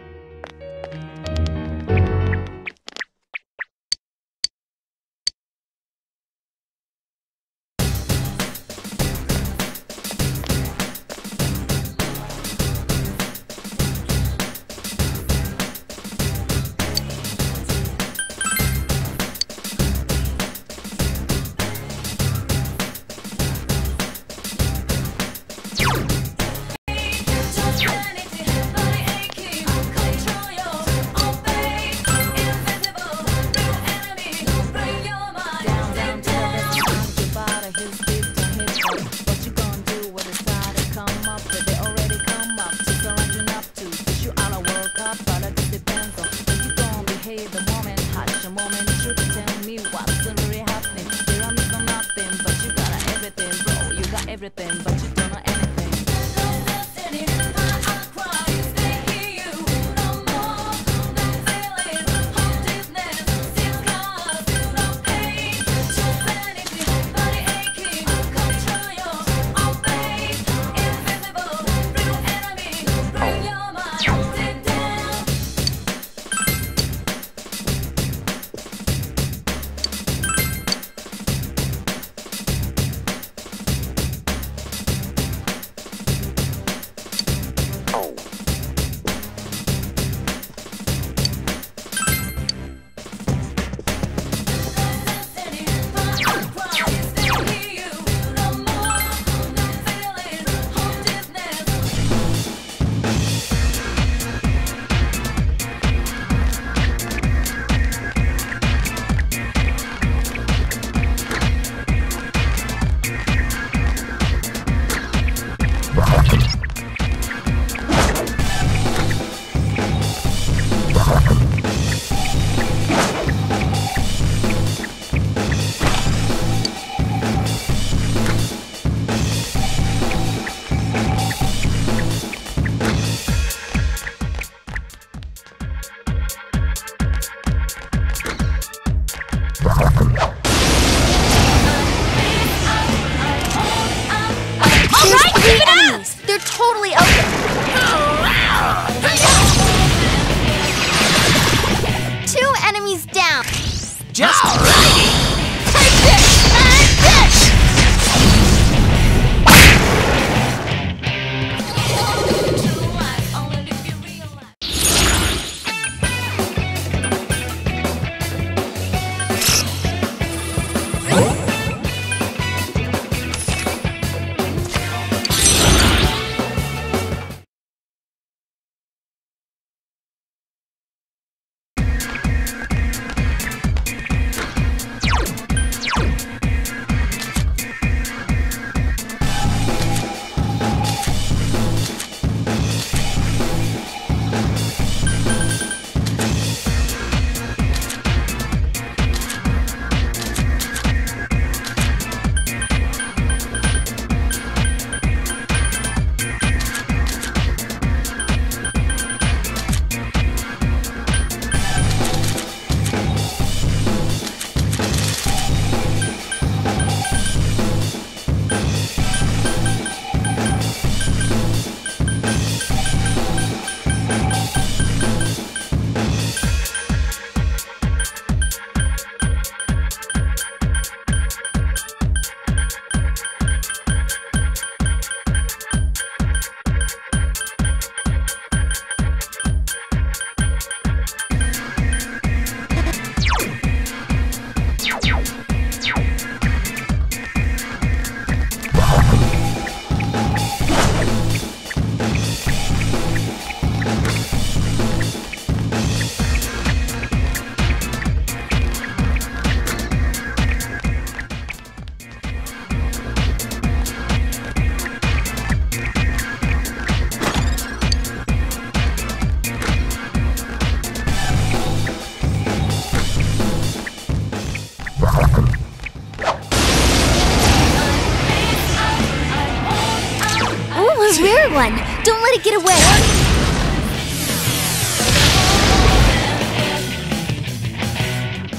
another one! Don't let it get away!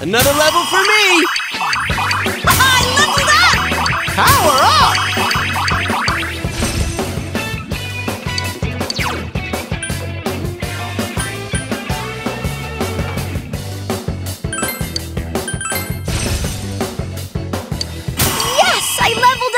Another level for me! I leveled up! Power up! Yes! I leveled up!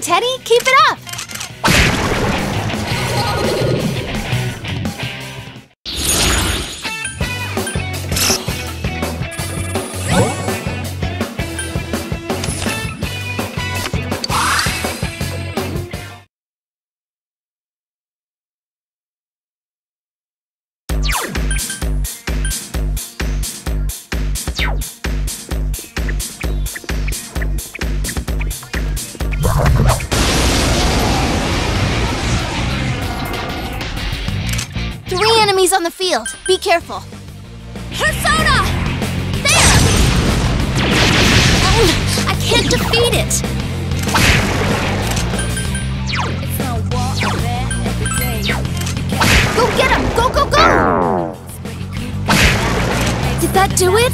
Teddy, keep it up! On the field. Be careful. Persona! There! I can't defeat it! It's no war there every day. Go get him! Go, go, go! Did that do it?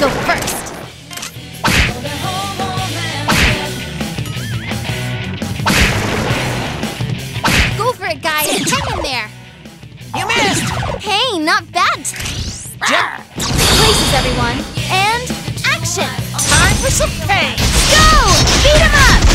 go first. Go for it, guys. Hang in there. You missed. Hey, not bad. Jump. Places, everyone. And action. Time for some pain. Go! Beat him up!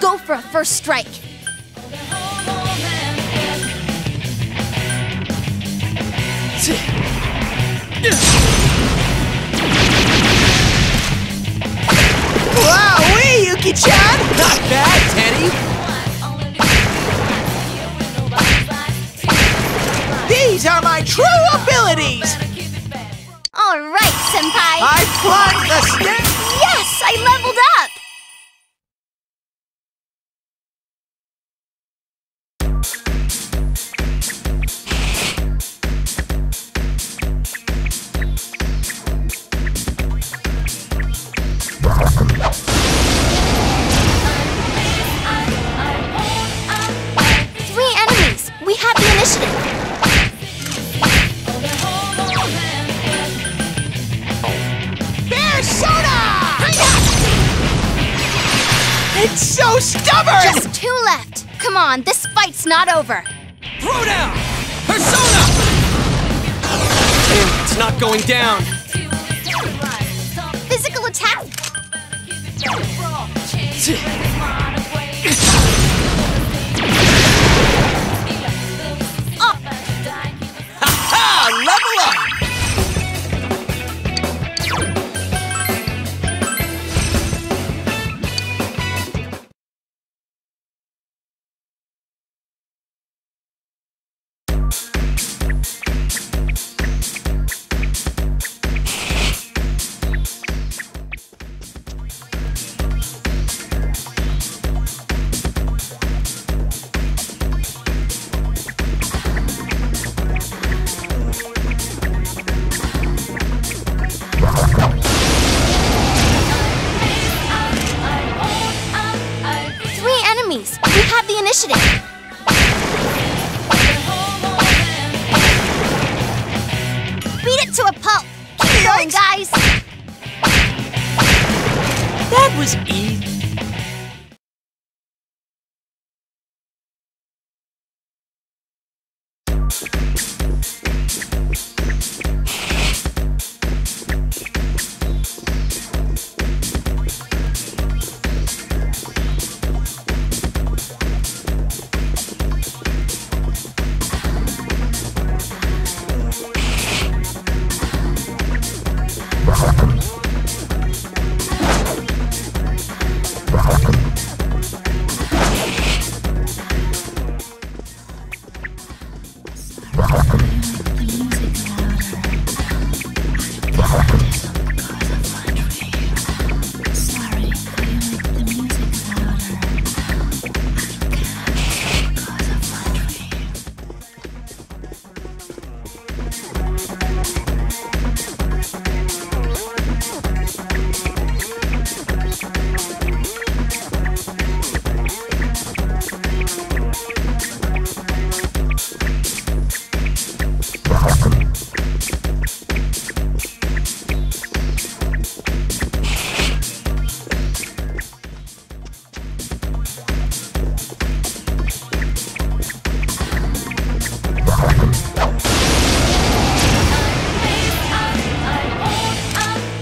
Go for a first strike. Wowee, Yuki-chan! Not bad, Teddy! These are my true abilities! Alright, senpai! I plucked the stick! Yes, I leveled up! It's so stubborn! Just two left. Come on, this fight's not over. Throw down! Persona! It's not going down. Physical attack. Up. Ha-ha! Level up!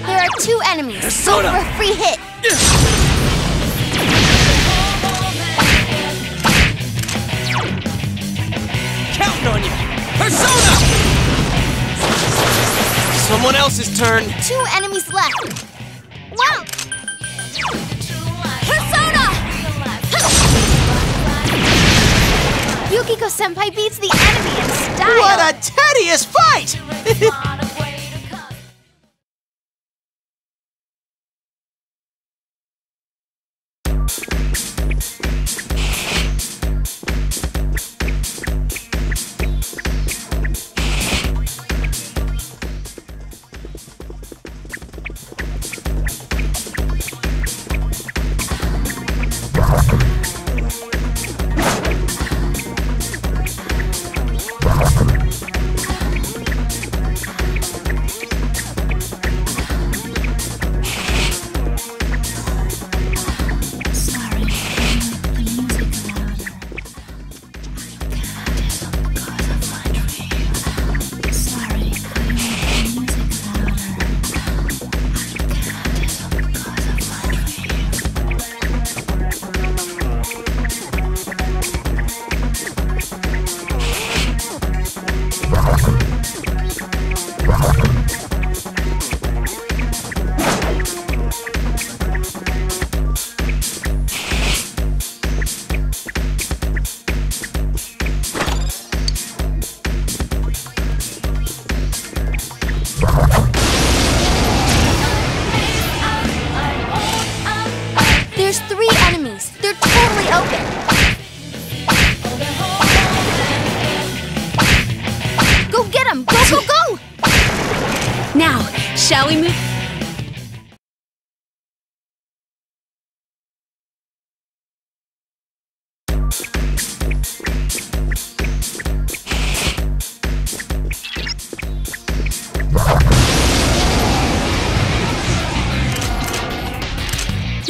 There are two enemies. Go for a free hit. Persona! Someone else's turn. 2 enemies left. Wow! Persona! Yukiko-senpai beats the enemy in style. What a tedious fight!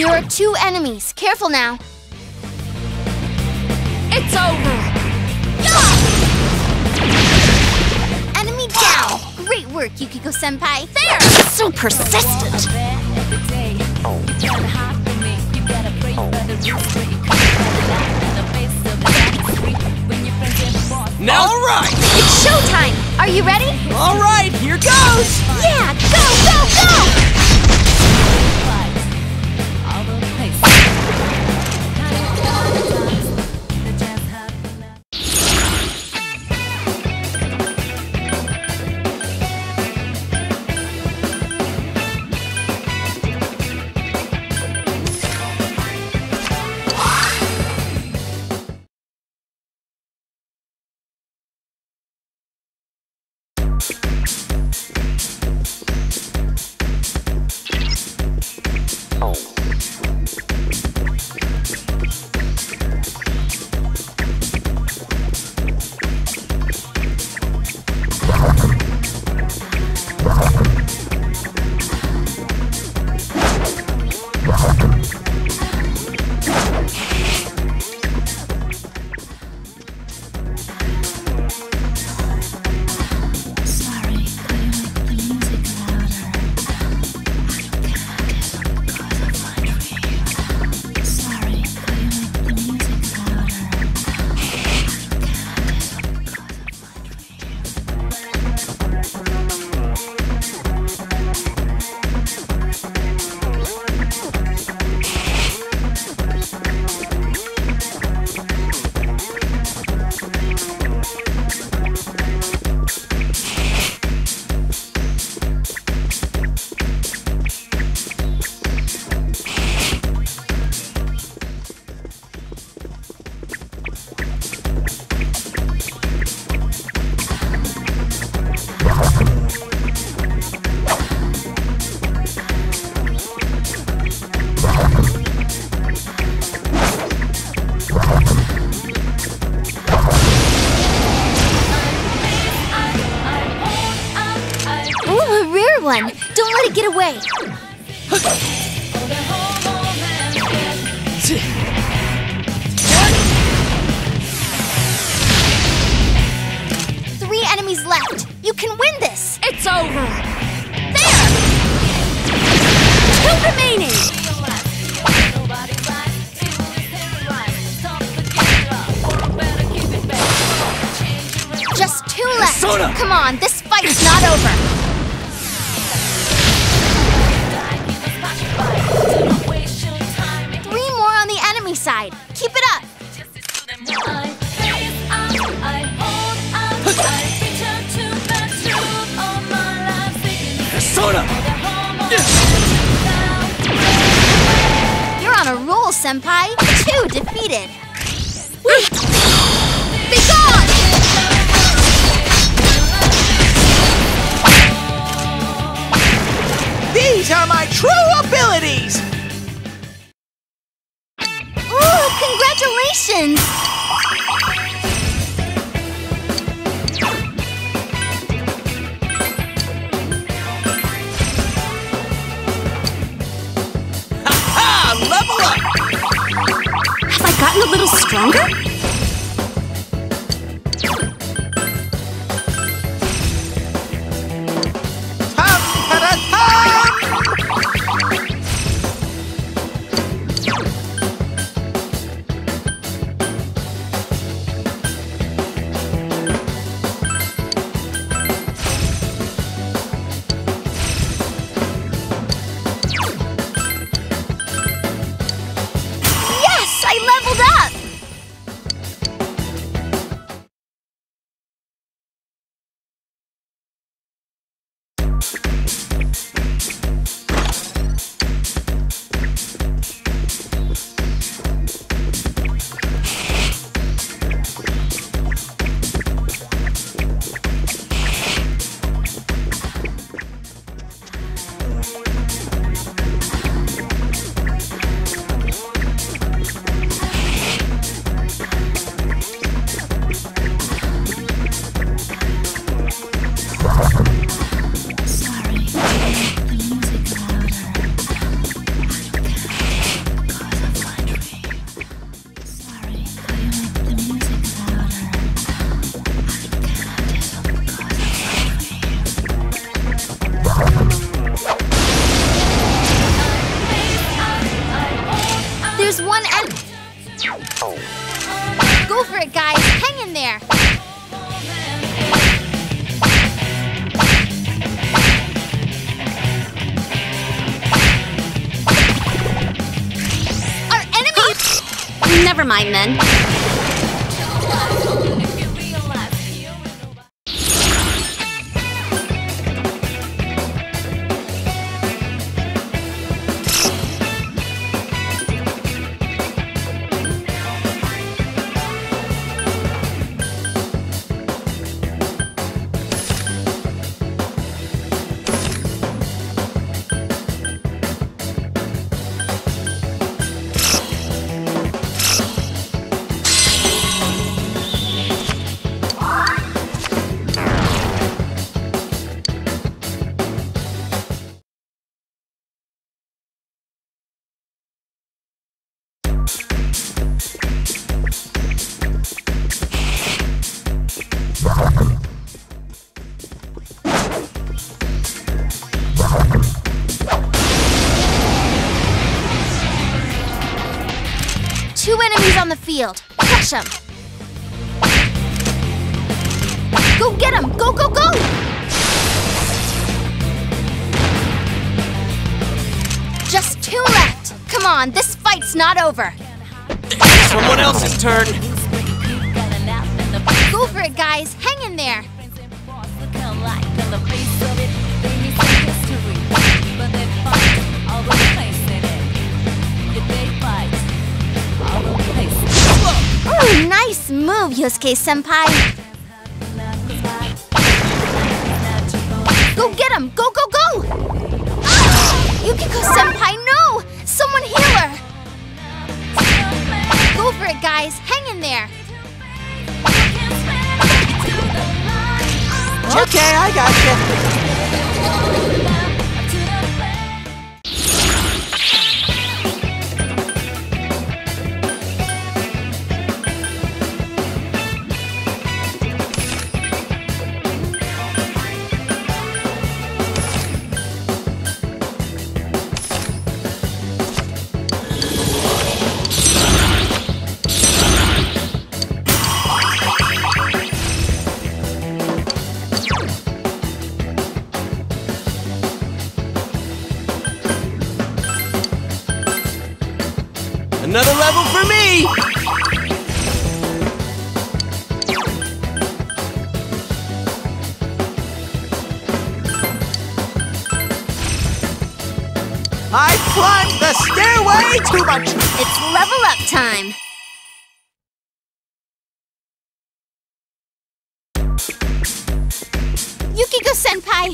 There are 2 enemies. Careful now. It's over. Yeah! Enemy down. Wow. Great work, Yukiko-senpai. There. So persistent. Now, all right. It's showtime. Are you ready? All right. Here goes. Yeah. Go. Go. Go. one left! Sona! Come on, this fight's not over! Side. Keep it up! Sona! You're on a roll, Senpai! 2 defeated! Be gone! These are my true abilities! Congratulations! Ha-ha! Level up! Have I gotten a little stronger? Never mind then. Two enemies on the field. Crush them. Go get them! Go, go, go! Just 2 left. Come on, this fight's not over. It's someone else's turn. Go for it, guys. Hang in there. Ooh, nice move, Yosuke-senpai! Go get him! Go, go, go! Ah! Yukiko-senpai, no! Someone heal her! Go for it, guys! Hang in there! Okay, I gotcha! level for me! I climbed the stairway too much! It's level up time! Yukiko-senpai!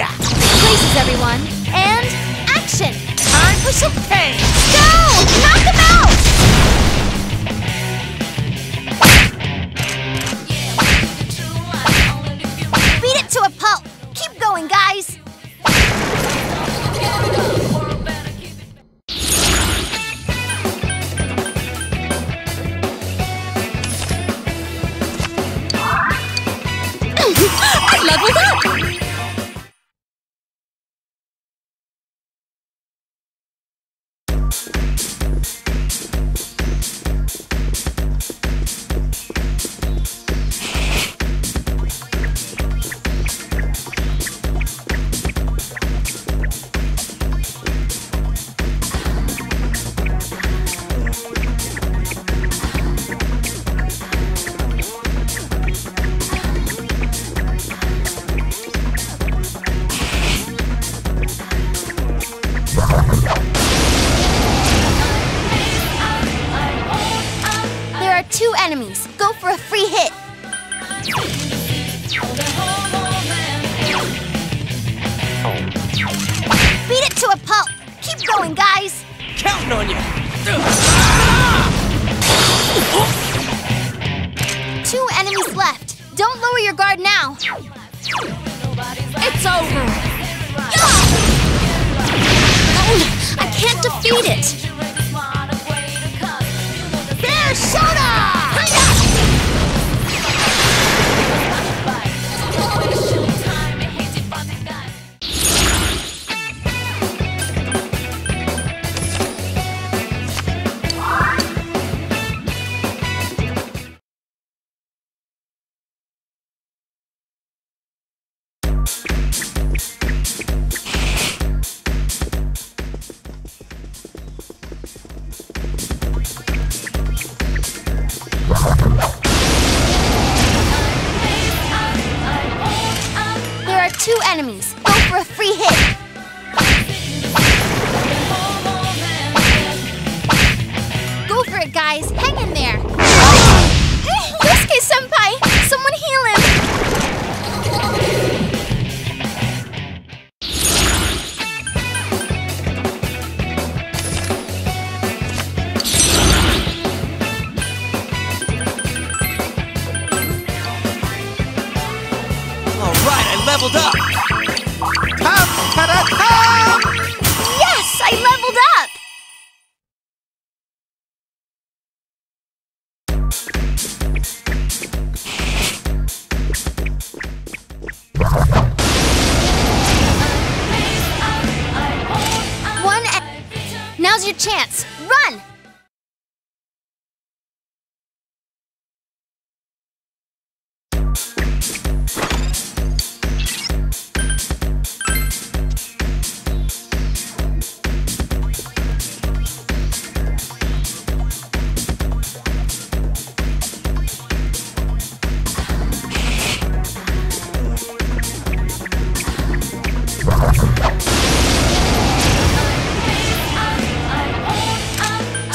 Places, everyone, and action! Time for some pain! Go! Knock them out! Beat it to a pulp! Keep going, guys! I leveled up! Enemies, go for a free hit. Beat it to a pulp. Keep going, guys. Counting on you. Two enemies left. Don't lower your guard now. It's over. Oh, I can't defeat it. Bear soda! Two enemies. Go for a free hit. Go for it, guys. Hang in there. Yusuke-senpai! Someone heal him! Leveled up! Come, ta-da, come! Yes, I leveled up! Now's your chance! Run!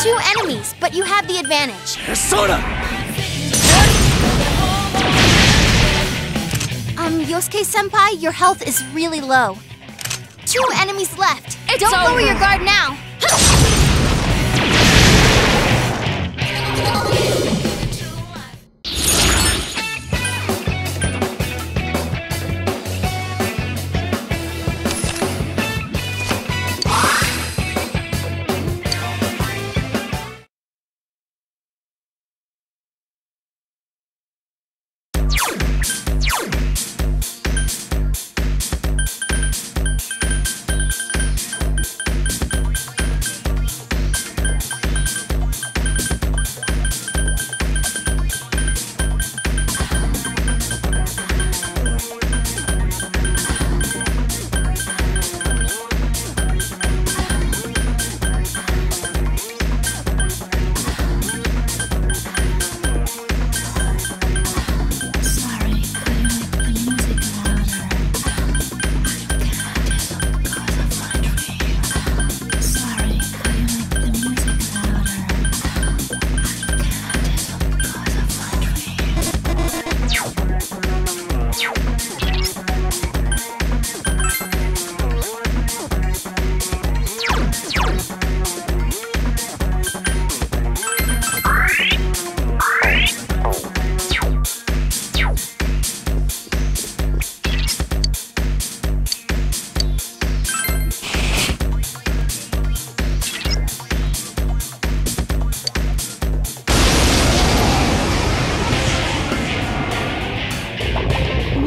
Two enemies, but you have the advantage. Persona! Yosuke-senpai, your health is really low. Two enemies left. It's Don't over. Lower your guard now.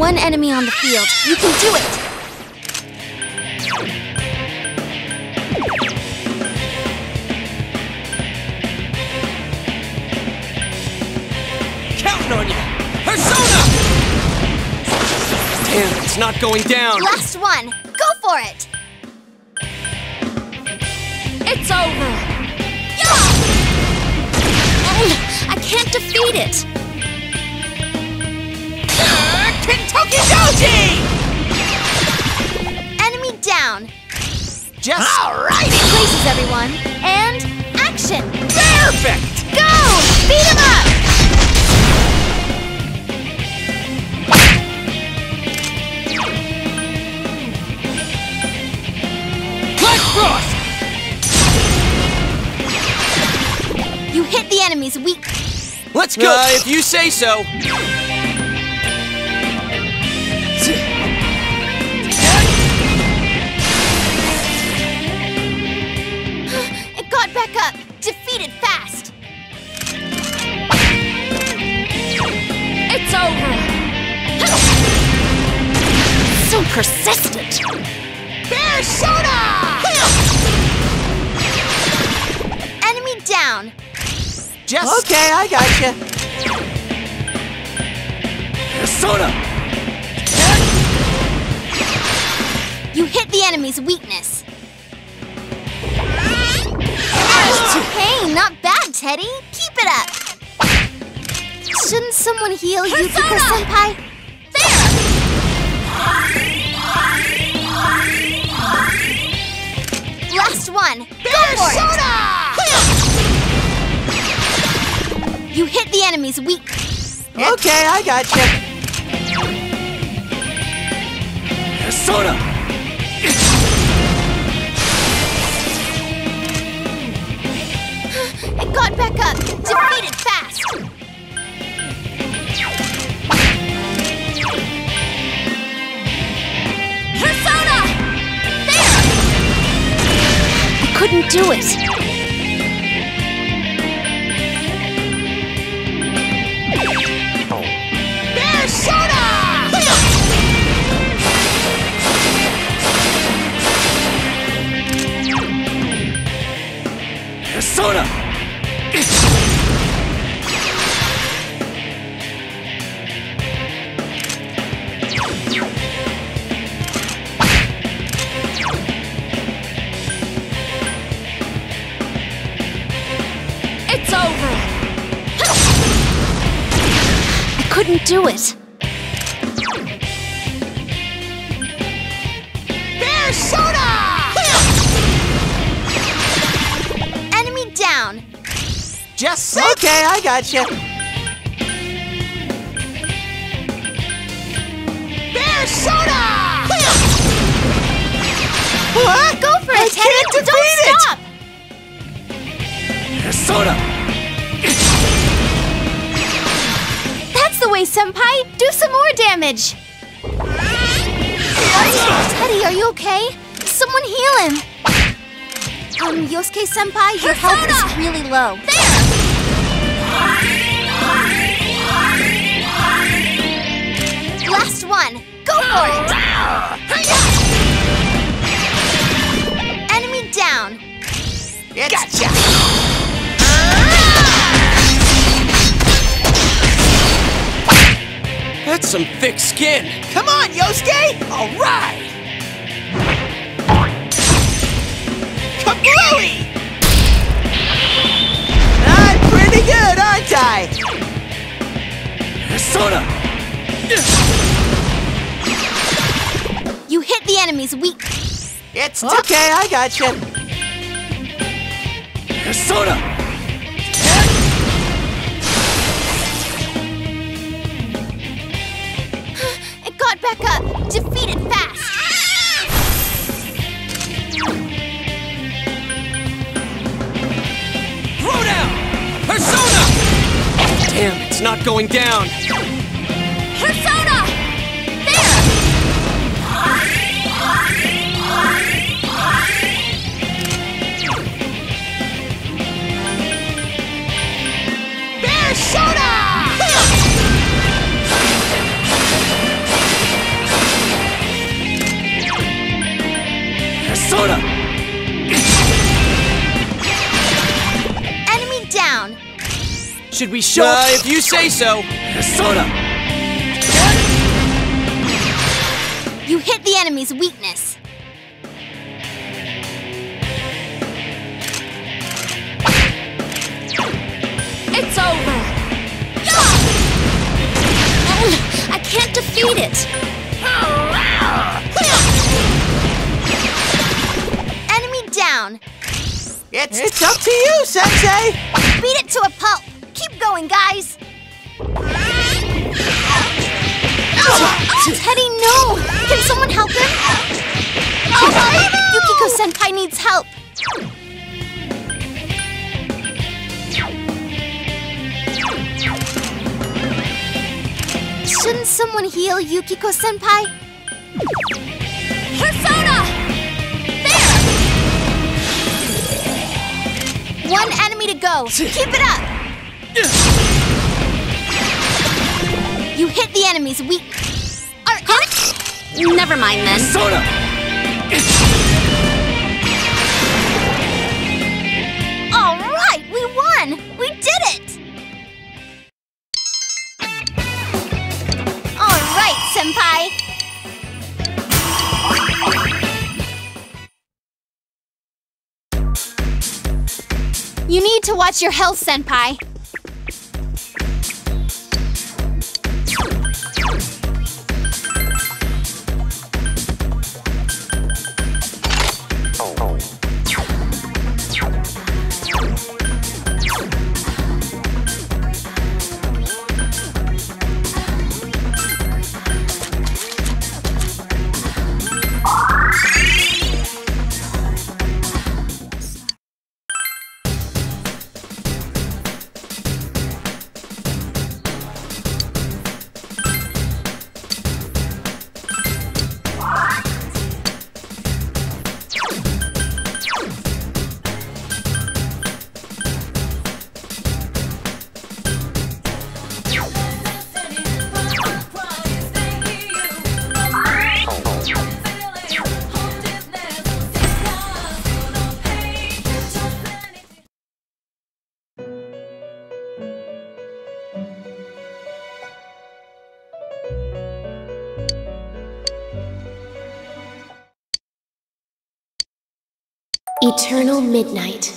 one enemy on the field. You can do it! Counting on you! Persona! Damn, it's not going down! Last one! Go for it! It's over! Yeah! Oh, I can't defeat it! Kentucky Doji! Enemy down! Just alright! Places, everyone! And action! Perfect! Go! Beat him up! Black Frost! You hit the enemy's weak. Let's go! If you say so! Up, defeated fast. It's over. So persistent. Bear soda. Enemy down. Just okay. I gotcha. Bear soda. You hit the enemy's weakness. Hey, not bad, Teddy. Keep it up. Shouldn't someone heal you, Senpai? There! Last one. Bear soda! Go for it! You hit the enemy's weak. Okay, I gotcha. Bear soda! It got back up! Defeated fast! Persona! There! I couldn't do it! Persona! Persona! Couldn't do it. Bear soda! Enemy down. Just six. Okay, I gotcha. Bear soda! What? Go for it, Teddy! Don't stop! Bear soda! The way, Senpai! Do some more damage! Teddy, are you okay? Someone heal him! Yosuke Senpai, your health is really low. There! Last one! Go for it! Enemy down! Gotcha! That's some thick skin! Come on, Yosuke! Alright! Kablooey! I'm pretty good, aren't I? Soda! You hit the enemy's weak. It's okay, I gotcha. Soda! Back up! Defeat it fast! Throw down! Persona! Damn, it's not going down! Persona! There! Persona! Kuroda. Enemy down. Should we show? If you say so. Kuroda. You hit the enemy's weakness. It's over. I can't defeat it. Enemy down. It's up to you, Sensei. Beat it to a pulp. Keep going, guys. Teddy, no. Can someone help him? Yukiko-senpai needs help. Shouldn't someone heal Yukiko-senpai? Persona! There! One enemy to go. Keep it up! You hit the enemy's weak... Never mind, then. Persona! All right! We won! We did it! Senpai! You need to watch your health, Senpai. Eternal midnight.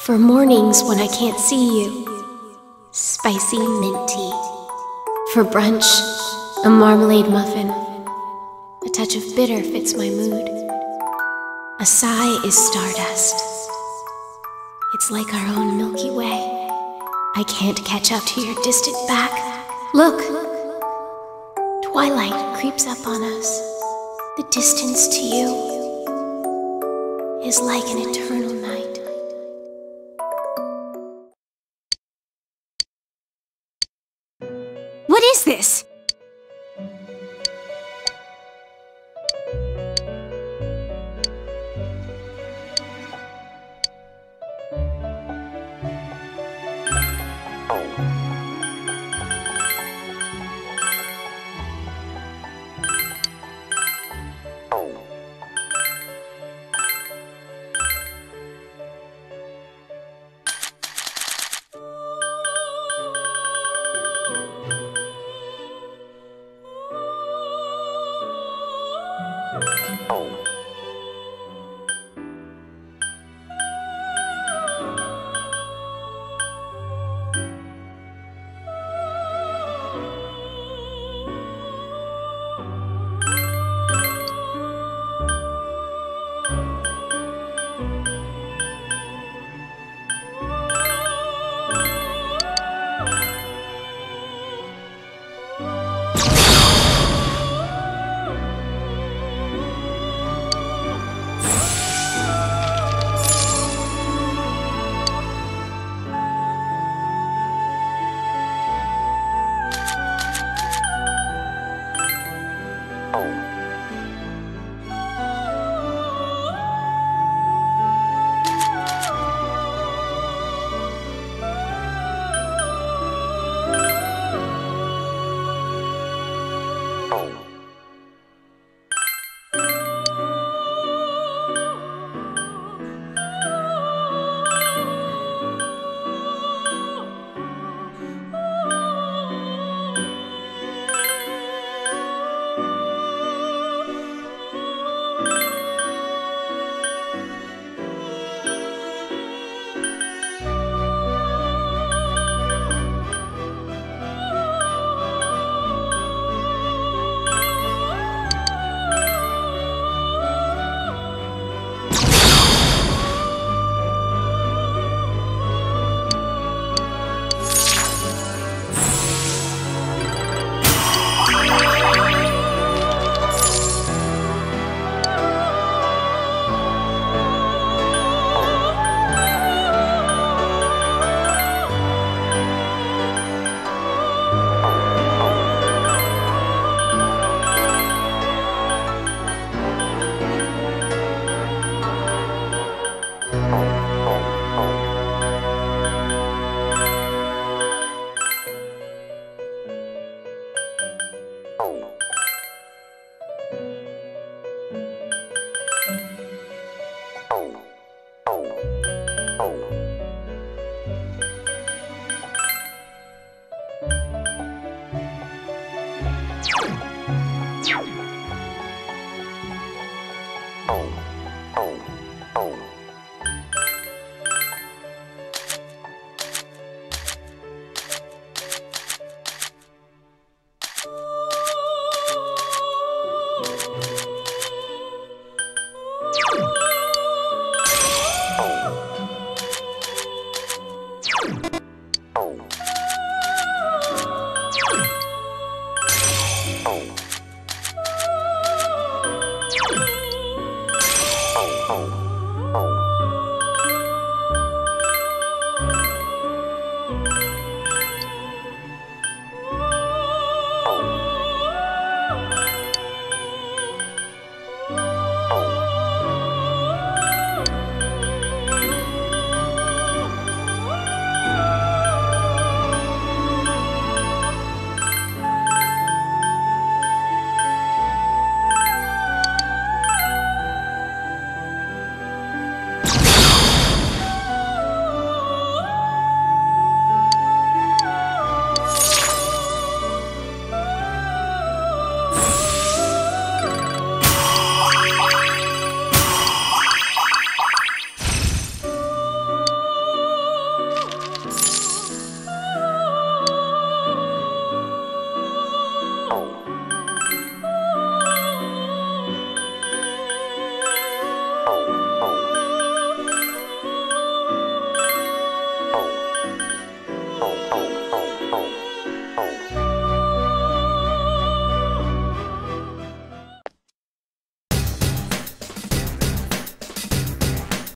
For mornings when I can't see you. Spicy mint tea. For brunch, a marmalade muffin. A touch of bitter fits my mood. A sigh is stardust. It's like our own Milky Way. I can't catch up to your distant back. Look! Twilight creeps up on us. The distance to you is like an eternal night. What is this? Oh.